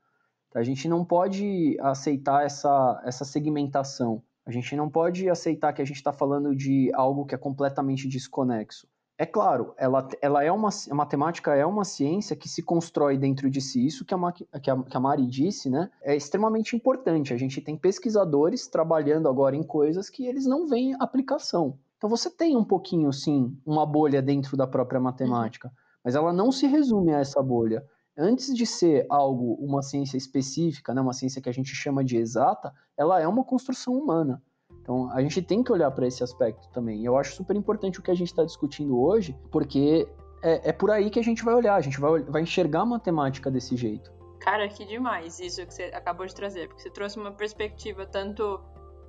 Tá? A gente não pode aceitar essa segmentação. A gente não pode aceitar que a gente está falando de algo que é completamente desconexo. É claro, a matemática é uma ciência que se constrói dentro de si. Isso que a Mari disse, né, é extremamente importante. A gente tem pesquisadores trabalhando agora em coisas que eles não veem aplicação. Então você tem um pouquinho, sim, uma bolha dentro da própria matemática, mas ela não se resume a essa bolha. Antes de ser uma ciência específica, né, uma ciência que a gente chama de exata, ela é uma construção humana. Então, a gente tem que olhar para esse aspecto também. Eu acho super importante o que a gente está discutindo hoje, porque é por aí que a gente vai olhar, a gente vai enxergar a matemática desse jeito. Cara, que demais isso que você acabou de trazer, porque você trouxe uma perspectiva tanto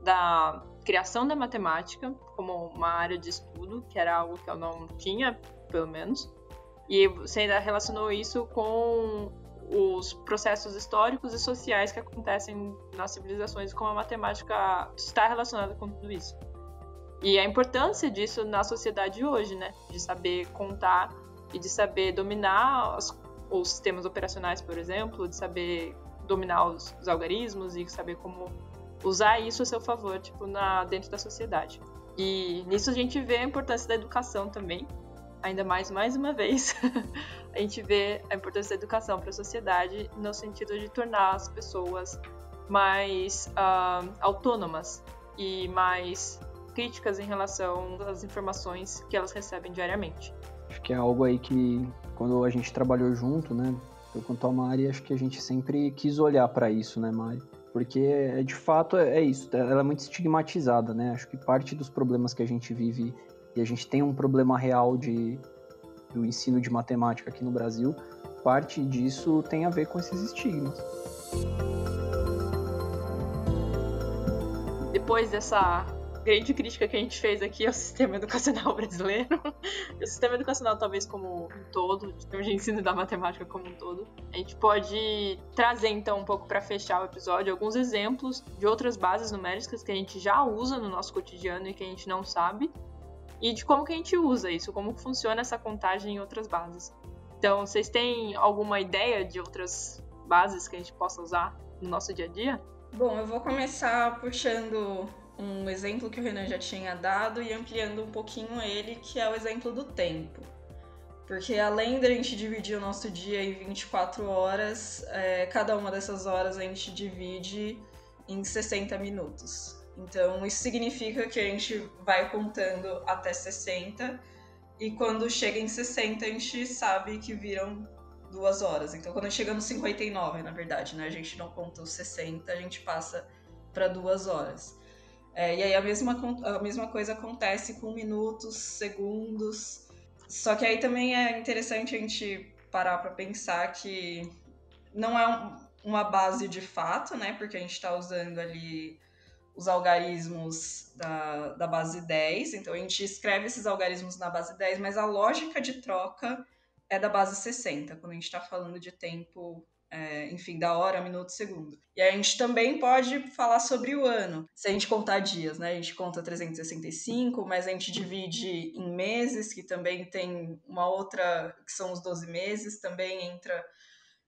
da criação da matemática como uma área de estudo, que era algo que eu não tinha, pelo menos, e você ainda relacionou isso com os processos históricos e sociais que acontecem nas civilizações, como a matemática está relacionada com tudo isso. E a importância disso na sociedade hoje, né? De saber contar e de saber dominar os sistemas operacionais, por exemplo, de saber dominar os algarismos e saber como usar isso a seu favor, tipo, dentro da sociedade. E nisso a gente vê a importância da educação também. Ainda mais uma vez, a gente vê a importância da educação para a sociedade no sentido de tornar as pessoas mais autônomas e mais críticas em relação às informações que elas recebem diariamente. Acho que é algo aí que, quando a gente trabalhou junto, né, eu quanto a Mari, acho que a gente sempre quis olhar para isso, né, Mari? Porque, de fato, é isso, ela é muito estigmatizada, né? Acho que parte dos problemas que a gente vive... E a gente tem um problema real do ensino de matemática aqui no Brasil, parte disso tem a ver com esses estigmas. Depois dessa grande crítica que a gente fez aqui ao sistema educacional brasileiro. O sistema educacional talvez como um todo, o sistema de ensino da matemática como um todo. A gente pode trazer então um pouco para fechar o episódio alguns exemplos de outras bases numéricas que a gente já usa no nosso cotidiano e que a gente não sabe, e de como que a gente usa isso, como funciona essa contagem em outras bases. Então, vocês têm alguma ideia de outras bases que a gente possa usar no nosso dia a dia? Bom, eu vou começar puxando um exemplo que o Renan já tinha dado e ampliando um pouquinho ele, que é o exemplo do tempo. Porque além da gente dividir o nosso dia em 24 horas, cada uma dessas horas a gente divide em 60 minutos. Então, isso significa que a gente vai contando até 60, e quando chega em 60, a gente sabe que viram 2 horas. Então, quando chega no 59, na verdade, né? A gente não conta os 60, a gente passa para 2 horas. E aí, a mesma coisa acontece com minutos, segundos. Só que aí também é interessante a gente parar para pensar que não é uma base de fato, né? Porque a gente está usando ali os algarismos da base 10, então a gente escreve esses algarismos na base 10, mas a lógica de troca é da base 60, quando a gente está falando de tempo, da hora, minuto, segundo. E a gente também pode falar sobre o ano, se a gente contar dias, né? A gente conta 365, mas a gente divide em meses, que também tem uma outra, que são os 12 meses, também entra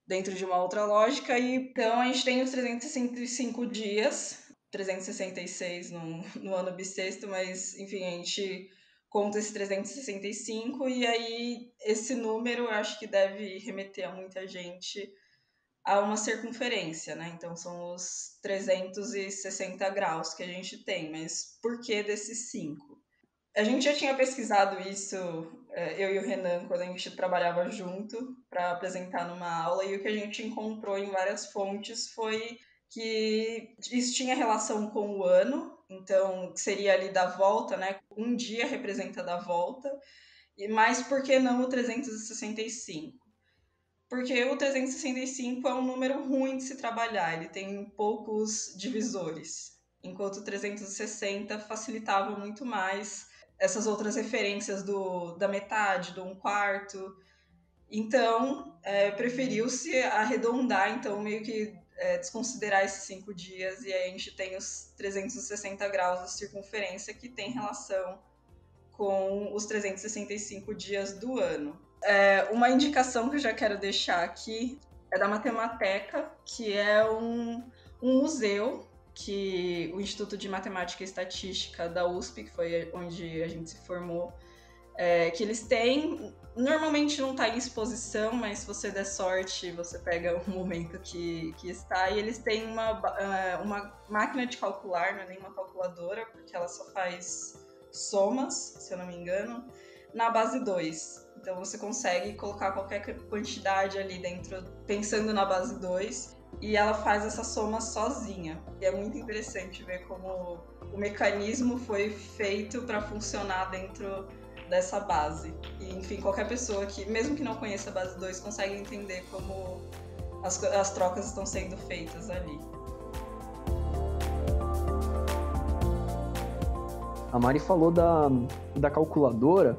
dentro de uma outra lógica, e então a gente tem os 365 dias, 366 no ano bissexto, mas, enfim, a gente conta esse 365, e aí esse número acho que deve remeter a muita gente a uma circunferência, né? Então são os 360 graus que a gente tem, mas por que desses 5? A gente já tinha pesquisado isso, eu e o Renan, quando a gente trabalhava junto para apresentar numa aula, e o que a gente encontrou em várias fontes foi que isso tinha relação com o ano, então seria ali da volta, né? Um dia representa da volta, mas por que não o 365? Porque o 365 é um número ruim de se trabalhar, ele tem poucos divisores, enquanto o 360 facilitava muito mais essas outras referências da metade, do 1/4, então preferiu-se arredondar, então meio que desconsiderar esses 5 dias, e aí a gente tem os 360 graus de circunferência que tem relação com os 365 dias do ano. Uma indicação que eu já quero deixar aqui é da Matemateca, que é um museu que o Instituto de Matemática e Estatística da USP, que foi onde a gente se formou, que eles têm. Normalmente não está em exposição, mas se você der sorte, você pega um momento que está. E eles têm uma máquina de calcular, não é nem uma calculadora, porque ela só faz somas, se eu não me engano, na base 2. Então você consegue colocar qualquer quantidade ali dentro, pensando na base 2, e ela faz essa soma sozinha. E é muito interessante ver como o mecanismo foi feito para funcionar dentro dessa base. E, enfim, qualquer pessoa que, mesmo que não conheça a base 2, consegue entender como as trocas estão sendo feitas ali. A Mari falou da calculadora.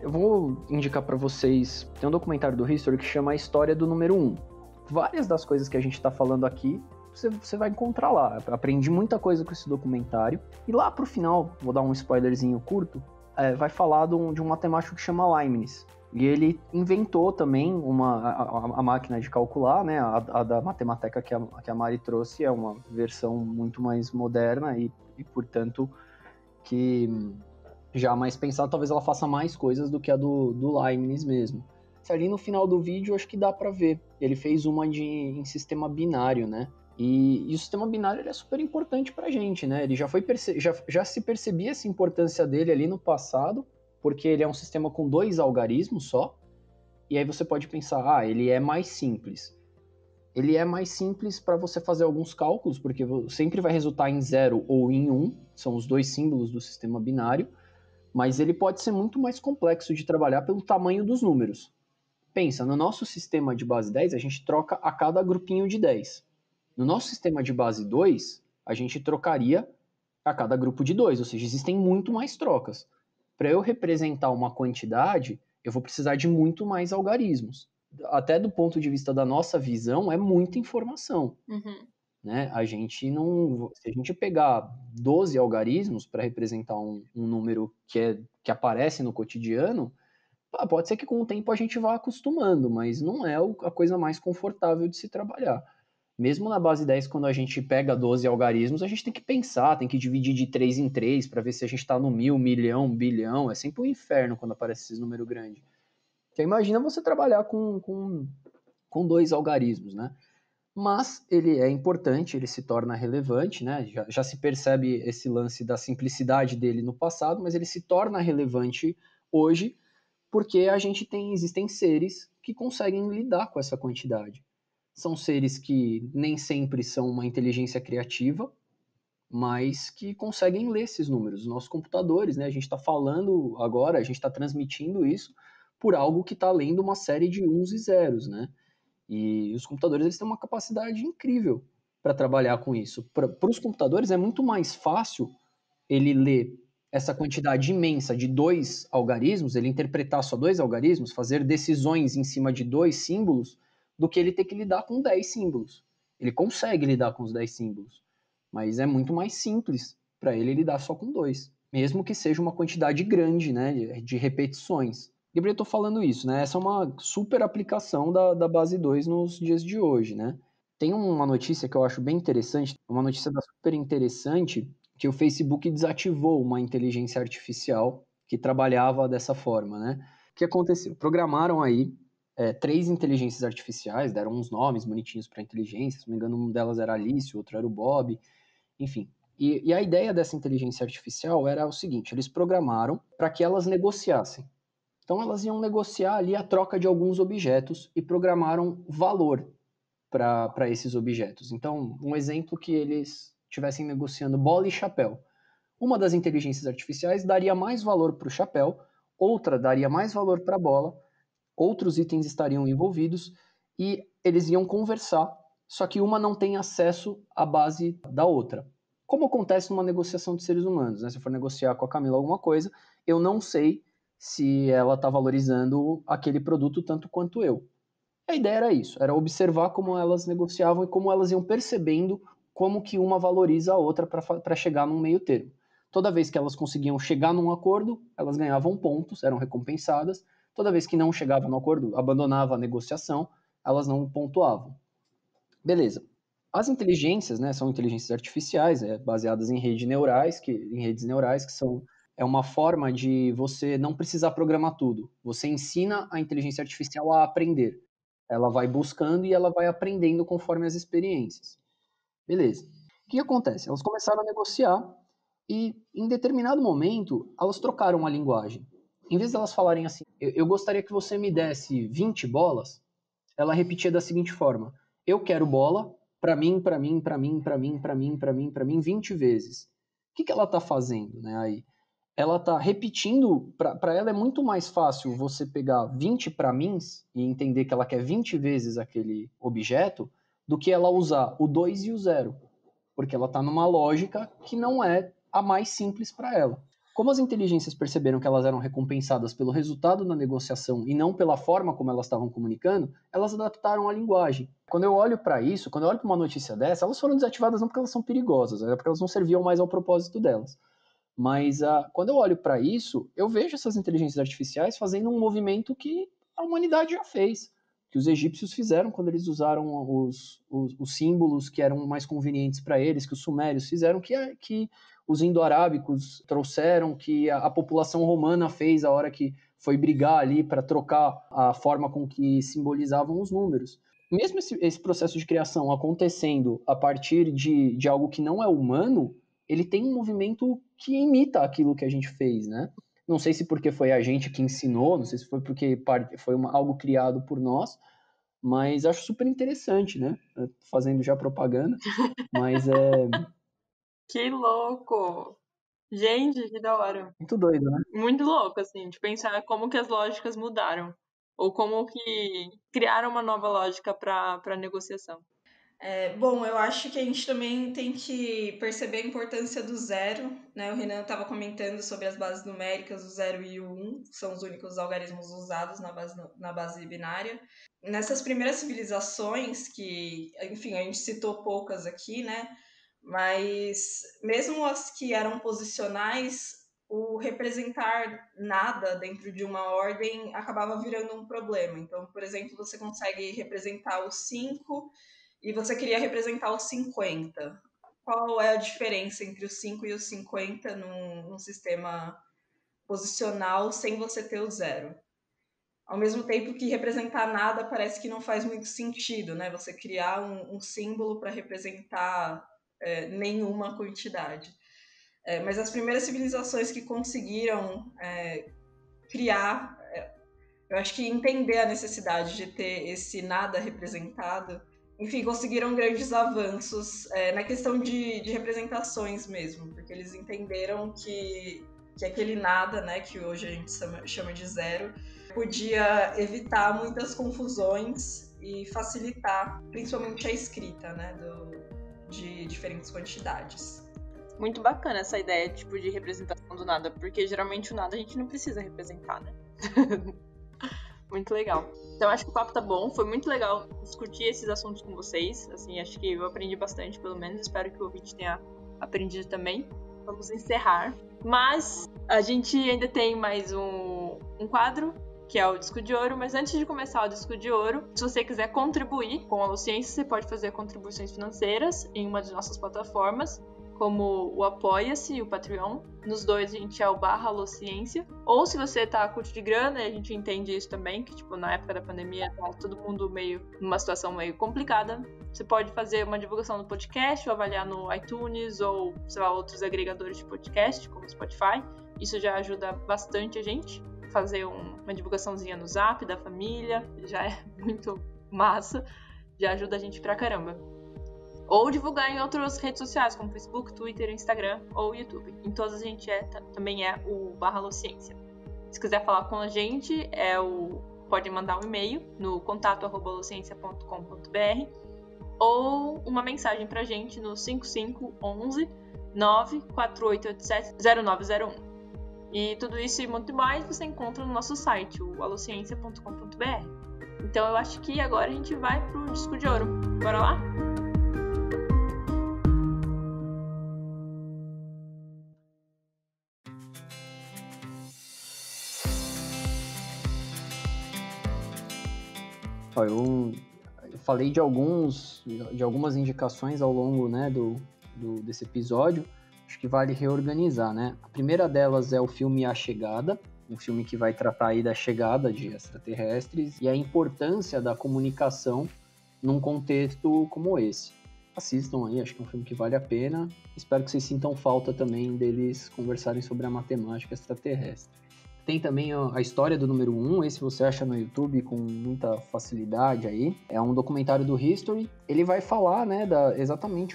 Eu vou indicar para vocês, tem um documentário do History que chama A História do Número 1. Várias das coisas que a gente está falando aqui, você vai encontrar lá. Aprendi muita coisa com esse documentário. E lá pro final, vou dar um spoilerzinho curto, vai falar de um matemático que chama Leibniz. E ele inventou também a máquina de calcular, né? A da Matemateca que a Mari trouxe é uma versão muito mais moderna e portanto, que já mais pensada, talvez ela faça mais coisas do que a do Leibniz mesmo. Ali no final do vídeo, acho que dá para ver. Ele fez uma em sistema binário, né? E o sistema binário ele é super importante pra gente, né? Ele já se percebia essa importância dele ali no passado, porque ele é um sistema com 2 algarismos só, e aí você pode pensar, ele é mais simples. Ele é mais simples para você fazer alguns cálculos, porque sempre vai resultar em 0 ou em 1, são os 2 símbolos do sistema binário, mas ele pode ser muito mais complexo de trabalhar pelo tamanho dos números. Pensa, no nosso sistema de base 10, a gente troca a cada grupinho de 10. No nosso sistema de base 2, a gente trocaria a cada grupo de 2, ou seja, existem muito mais trocas. Para eu representar uma quantidade, eu vou precisar de muito mais algarismos. Até do ponto de vista da nossa visão, é muita informação. Uhum. Né? A gente não... Se a gente pegar 12 algarismos para representar um número que aparece no cotidiano, pode ser que com o tempo a gente vá acostumando, mas não é a coisa mais confortável de se trabalhar. Mesmo na base 10, quando a gente pega 12 algarismos, a gente tem que pensar, tem que dividir de 3 em 3 para ver se a gente está no 1000, milhão, bilhão. É sempre um inferno quando aparece esse número grande. Então imagina você trabalhar com 2 algarismos, né? Mas ele é importante, ele se torna relevante, né? Já se percebe esse lance da simplicidade dele no passado, mas ele se torna relevante hoje porque existem seres que conseguem lidar com essa quantidade. São seres que nem sempre são uma inteligência criativa, mas que conseguem ler esses números. Os nossos computadores, né? A gente está falando agora, a gente está transmitindo isso por algo que está lendo uma série de uns e zeros, né? E os computadores, eles têm uma capacidade incrível para trabalhar com isso. Para os computadores é muito mais fácil ele ler essa quantidade imensa de 2 algarismos, ele interpretar só 2 algarismos, fazer decisões em cima de 2 símbolos, do que ele ter que lidar com 10 símbolos. Ele consegue lidar com os 10 símbolos, mas é muito mais simples para ele lidar só com 2, mesmo que seja uma quantidade grande, né, de repetições. Gabriel, eu estou falando isso, né? Essa é uma super aplicação da base 2 nos dias de hoje, né? Tem uma notícia que eu acho bem interessante, uma notícia super interessante, que o Facebook desativou uma inteligência artificial que trabalhava dessa forma, né? O que aconteceu? Programaram aí 3 inteligências artificiais, deram uns nomes bonitinhos para inteligência, se não me engano, uma delas era Alice, outra era o Bob, enfim... E a ideia dessa inteligência artificial era o seguinte, eles programaram para que elas negociassem. Então elas iam negociar ali a troca de alguns objetos e programaram valor para esses objetos. Então, um exemplo que eles estivessem negociando bola e chapéu. Uma das inteligências artificiais daria mais valor para o chapéu, outra daria mais valor para a bola, outros itens estariam envolvidos e eles iam conversar, só que uma não tem acesso à base da outra. Como acontece numa negociação de seres humanos, né? Se eu for negociar com a Camila alguma coisa, eu não sei se ela está valorizando aquele produto tanto quanto eu. A ideia era isso, era observar como elas negociavam e como elas iam percebendo como que uma valoriza a outra para chegar num meio termo. Toda vez que elas conseguiam chegar num acordo, elas ganhavam pontos, eram recompensadas. Toda vez que não chegavam no acordo, abandonava a negociação, elas não pontuavam. Beleza. As inteligências, né, são inteligências artificiais, baseadas em redes neurais, que são... É uma forma de você não precisar programar tudo. Você ensina a inteligência artificial a aprender. Ela vai buscando e ela vai aprendendo conforme as experiências. Beleza. O que acontece? Elas começaram a negociar e, em determinado momento, elas trocaram a linguagem. Em vez de elas falarem assim, eu gostaria que você me desse 20 bolas, ela repetia da seguinte forma, eu quero bola pra mim, 20 vezes. O que ela tá fazendo, né, aí? Ela está repetindo, para ela é muito mais fácil você pegar 20 para mim e entender que ela quer 20 vezes aquele objeto, do que ela usar o 2 e o 0, porque ela está numa lógica que não é a mais simples para ela. Como as inteligências perceberam que elas eram recompensadas pelo resultado da negociação e não pela forma como elas estavam comunicando, elas adaptaram a linguagem. Quando eu olho para uma notícia dessa, elas foram desativadas não porque elas são perigosas, é porque elas não serviam mais ao propósito delas. Mas quando eu olho para isso, eu vejo essas inteligências artificiais fazendo um movimento que a humanidade já fez, que os egípcios fizeram quando eles usaram os símbolos que eram mais convenientes para eles, que os sumérios fizeram, que os indo-arábicos trouxeram, que a população romana fez a hora que foi brigar ali para trocar a forma com que simbolizavam os números. Mesmo esse processo de criação acontecendo a partir de algo que não é humano, ele tem um movimento que imita aquilo que a gente fez, né? Não sei se porque foi a gente que ensinou, não sei se foi porque foi algo criado por nós, mas acho super interessante, né? Fazendo já propaganda, mas é... Que louco! Gente, que da hora! Muito doido, né? Muito louco, assim, de pensar como que as lógicas mudaram, ou como que criaram uma nova lógica para negociação. Bom, eu acho que a gente também tem que perceber a importância do zero, né? O Renan estava comentando sobre as bases numéricas, o zero e o um, são os únicos algarismos usados na base binária. Nessas primeiras civilizações, que, enfim, a gente citou poucas aqui, né? Mas mesmo as que eram posicionais, o representar nada dentro de uma ordem acabava virando um problema. Então, por exemplo, você consegue representar o 5 e você queria representar o 50. Qual é a diferença entre o 5 e o 50 num sistema posicional sem você ter o zero? Ao mesmo tempo que representar nada parece que não faz muito sentido, né? Você criar um símbolo para representar nenhuma quantidade. Mas as primeiras civilizações que conseguiram criar, eu acho que entender a necessidade de ter esse nada representado, enfim, conseguiram grandes avanços na questão de representações mesmo, porque eles entenderam que aquele nada, né, que hoje a gente chama de zero, podia evitar muitas confusões e facilitar, principalmente a escrita, né, de diferentes quantidades. Muito bacana essa ideia tipo, de representação do nada, porque geralmente o nada a gente não precisa representar, né? Muito legal. Então acho que o papo tá bom, foi muito legal discutir esses assuntos com vocês, assim, acho que eu aprendi bastante, pelo menos, espero que o ouvinte tenha aprendido também. Vamos encerrar, mas a gente ainda tem mais um quadro, que é o Disco de Ouro, mas antes de começar o Disco de Ouro, se você quiser contribuir com a Alô Ciência, você pode fazer contribuições financeiras em uma de nossas plataformas, como o Apoia-se e o Patreon. Nos dois a gente é o /Alô Ciência. Ou se você tá curto de grana, a gente entende isso também, que tipo, na época da pandemia tá todo mundo meio numa situação meio complicada. Você pode fazer uma divulgação do podcast, ou avaliar no iTunes, ou sei lá, outros agregadores de podcast, como o Spotify. Isso já ajuda bastante a gente. Fazer uma divulgaçãozinha no Zap da família, já é muito massa, já ajuda a gente pra caramba. Ou divulgar em outras redes sociais, como Facebook, Twitter, Instagram ou YouTube. Em todas a gente também é o /Alô Ciência. Se quiser falar com a gente, pode mandar um e-mail no contato@alociência.com.br ou uma mensagem pra gente no 5511 94887 0901. E tudo isso e muito mais você encontra no nosso site, o alociência.com.br. Então eu acho que agora a gente vai pro Disco de Ouro. Bora lá? Eu falei de algumas indicações ao longo, né, desse episódio, acho que vale reorganizar, né? A primeira delas é o filme A Chegada, um filme que vai tratar aí da chegada de extraterrestres e a importância da comunicação num contexto como esse. Assistam aí, acho que é um filme que vale a pena. Espero que vocês sintam falta também deles conversarem sobre a matemática extraterrestre. Tem também A História do Número 1, esse você acha no YouTube com muita facilidade aí. É um documentário do History. Ele vai falar, né, vai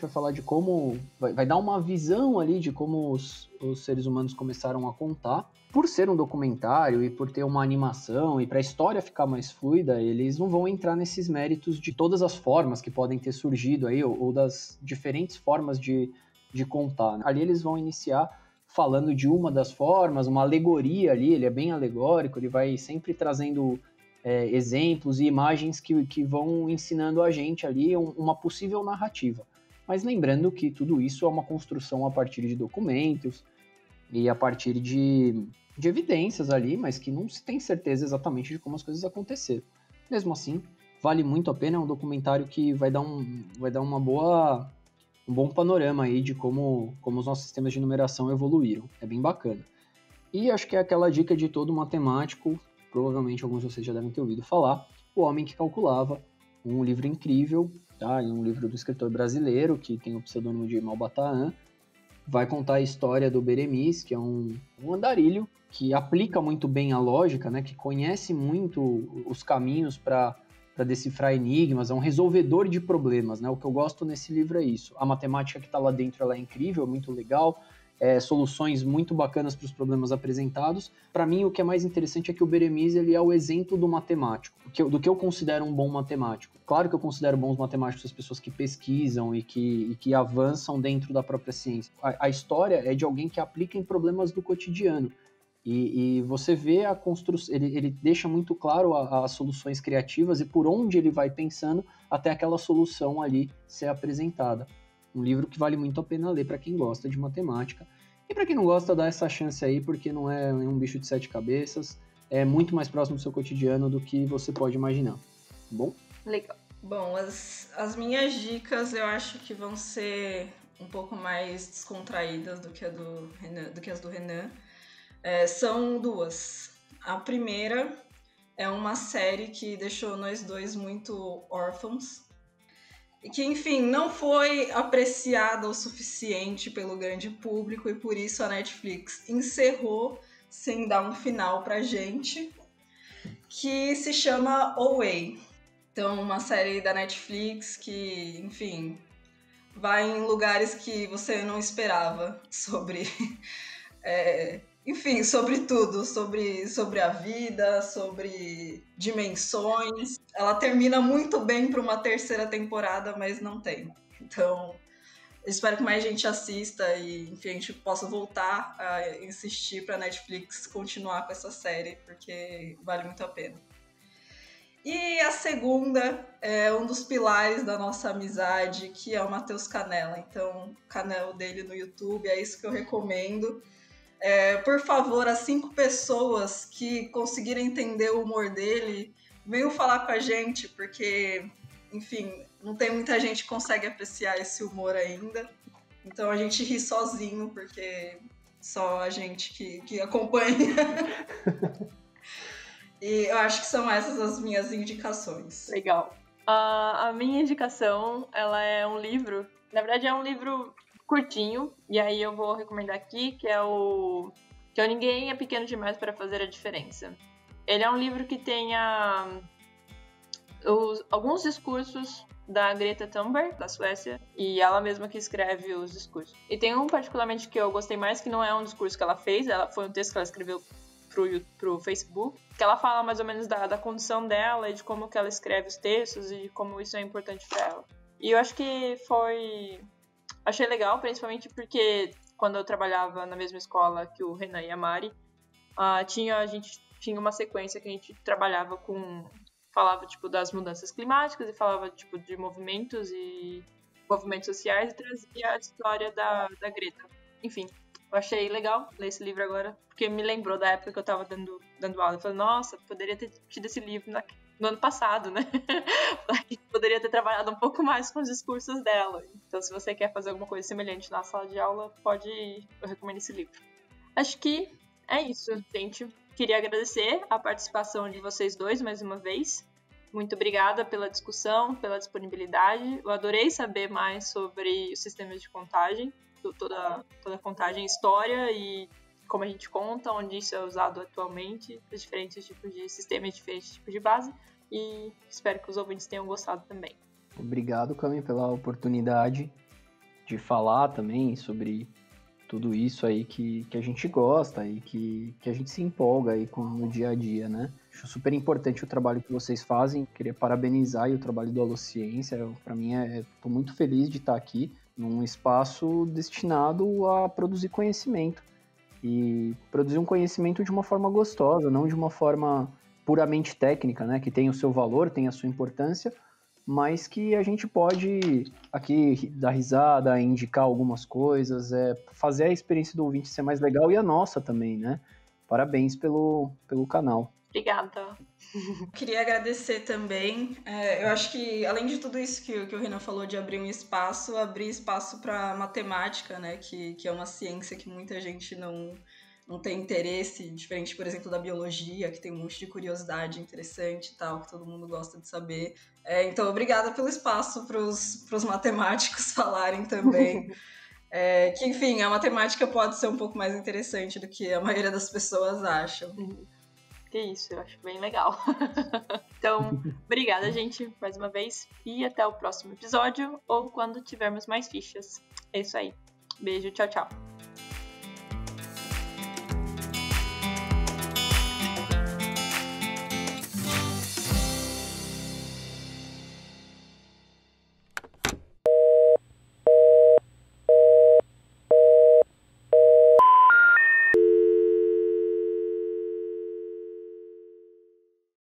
falar de como... Vai dar uma visão ali de como os seres humanos começaram a contar. Por ser um documentário e por ter uma animação e para a história ficar mais fluida, eles não vão entrar nesses méritos de todas as formas que podem ter surgido aí, ou das diferentes formas de contar. Ali eles vão iniciar falando de uma das formas, uma alegoria ali, ele é bem alegórico, ele vai sempre trazendo exemplos e imagens que vão ensinando a gente ali uma possível narrativa. Mas lembrando que tudo isso é uma construção a partir de documentos e a partir de evidências ali, mas que não se tem certeza exatamente de como as coisas aconteceram. Mesmo assim, vale muito a pena, é um documentário que vai dar uma boa... um bom panorama aí de como os nossos sistemas de numeração evoluíram. É bem bacana. E acho que é aquela dica de todo matemático, provavelmente alguns de vocês já devem ter ouvido falar, O Homem que Calculava, um livro incrível, tá? Um livro do escritor brasileiro, que tem o pseudônimo de Malbataan, vai contar a história do Beremis, que é um andarilho que aplica muito bem a lógica, né? Que conhece muito os caminhos para decifrar enigmas, é um resolvedor de problemas, né? O que eu gosto nesse livro é isso. A matemática que está lá dentro, ela é incrível, muito legal, soluções muito bacanas para os problemas apresentados. Para mim, o que é mais interessante é que o Beremis, ele é o exemplo do matemático, do que eu considero um bom matemático. Claro que eu considero bons matemáticos as pessoas que pesquisam e que avançam dentro da própria ciência. A história é de alguém que aplica em problemas do cotidiano. E você vê a construção, ele deixa muito claro as soluções criativas e por onde ele vai pensando até aquela solução ali ser apresentada. Um livro que vale muito a pena ler para quem gosta de matemática. E para quem não gosta, dá essa chance aí, porque não é um bicho de 7 cabeças, é muito mais próximo do seu cotidiano do que você pode imaginar. Bom? Legal. Bom, as minhas dicas eu acho que vão ser um pouco mais descontraídas do que as do Renan. São duas. A primeira é uma série que deixou nós dois muito órfãos e que, enfim, não foi apreciada o suficiente pelo grande público e por isso a Netflix encerrou sem dar um final pra gente, que se chama Away. Então, uma série da Netflix que, enfim, vai em lugares que você não esperava sobre... Enfim, sobre tudo, sobre a vida, sobre dimensões. Ela termina muito bem para uma terceira temporada, mas não tem. Então, eu espero que mais gente assista e, enfim, a gente possa voltar a insistir para a Netflix continuar com essa série, porque vale muito a pena. E a segunda é um dos pilares da nossa amizade, que é o Matheus Canella. Então, o canal dele no YouTube, é isso que eu recomendo. Por favor, as 5 pessoas que conseguirem entender o humor dele, venham falar com a gente, porque, enfim, não tem muita gente que consegue apreciar esse humor ainda. Então a gente ri sozinho, porque só a gente que acompanha. E eu acho que são essas as minhas indicações. Legal. A minha indicação, ela é um livro, na verdade é um livro... curtinho, e aí eu vou recomendar aqui, que é o Que Ninguém é Pequeno Demais para Fazer a Diferença. Ele é um livro que tem alguns discursos da Greta Thunberg, da Suécia, e ela mesma que escreve os discursos. E tem um particularmente que eu gostei mais, que não é um discurso que ela fez, foi um texto que ela escreveu pro Facebook, que ela fala mais ou menos da condição dela e de como que ela escreve os textos e de como isso é importante para ela. E eu acho que achei legal, principalmente porque quando eu trabalhava na mesma escola que o Renan e a Mari, a gente tinha uma sequência que a gente trabalhava falava, tipo, das mudanças climáticas e falava, tipo, de movimentos sociais e trazia a história da Greta. Enfim, eu achei legal ler esse livro agora, porque me lembrou da época que eu tava dando aula. Eu falei, nossa, poderia ter tido esse livro no ano passado, né? A gente poderia ter trabalhado um pouco mais com os discursos dela. Então, se você quer fazer alguma coisa semelhante na sala de aula, pode ir. Eu recomendo esse livro. Acho que é isso, gente. Queria agradecer a participação de vocês dois mais uma vez. Muito obrigada pela discussão, pela disponibilidade. Eu adorei saber mais sobre os sistemas de contagem, toda a contagem, história e como a gente conta, onde isso é usado atualmente, os diferentes tipos de sistemas, diferentes tipos de base, e espero que os ouvintes tenham gostado também. Obrigado, Cami, pela oportunidade de falar também sobre tudo isso aí que a gente gosta e que a gente se empolga aí com no dia a dia, né? Acho super importante o trabalho que vocês fazem, queria parabenizar o trabalho do Alô Ciência, para mim, estou muito feliz de estar aqui num espaço destinado a produzir conhecimento, e produzir um conhecimento de uma forma gostosa, não de uma forma puramente técnica, né? Que tem o seu valor, tem a sua importância, mas que a gente pode aqui dar risada, indicar algumas coisas, fazer a experiência do ouvinte ser mais legal e a nossa também, né? Parabéns pelo canal. Obrigada. Queria agradecer também. Eu acho que, além de tudo isso que o Renan falou de abrir um espaço, abrir espaço para matemática, né? Que é uma ciência que muita gente não tem interesse, diferente, por exemplo, da biologia, que tem um monte de curiosidade interessante e tal, que todo mundo gosta de saber. Então, obrigada pelo espaço para os matemáticos falarem também. Que, enfim, a matemática pode ser um pouco mais interessante do que a maioria das pessoas acham. Que isso, eu acho bem legal. Então, obrigada, gente, mais uma vez. E até o próximo episódio, ou quando tivermos mais fichas. É isso aí. Beijo, tchau, tchau.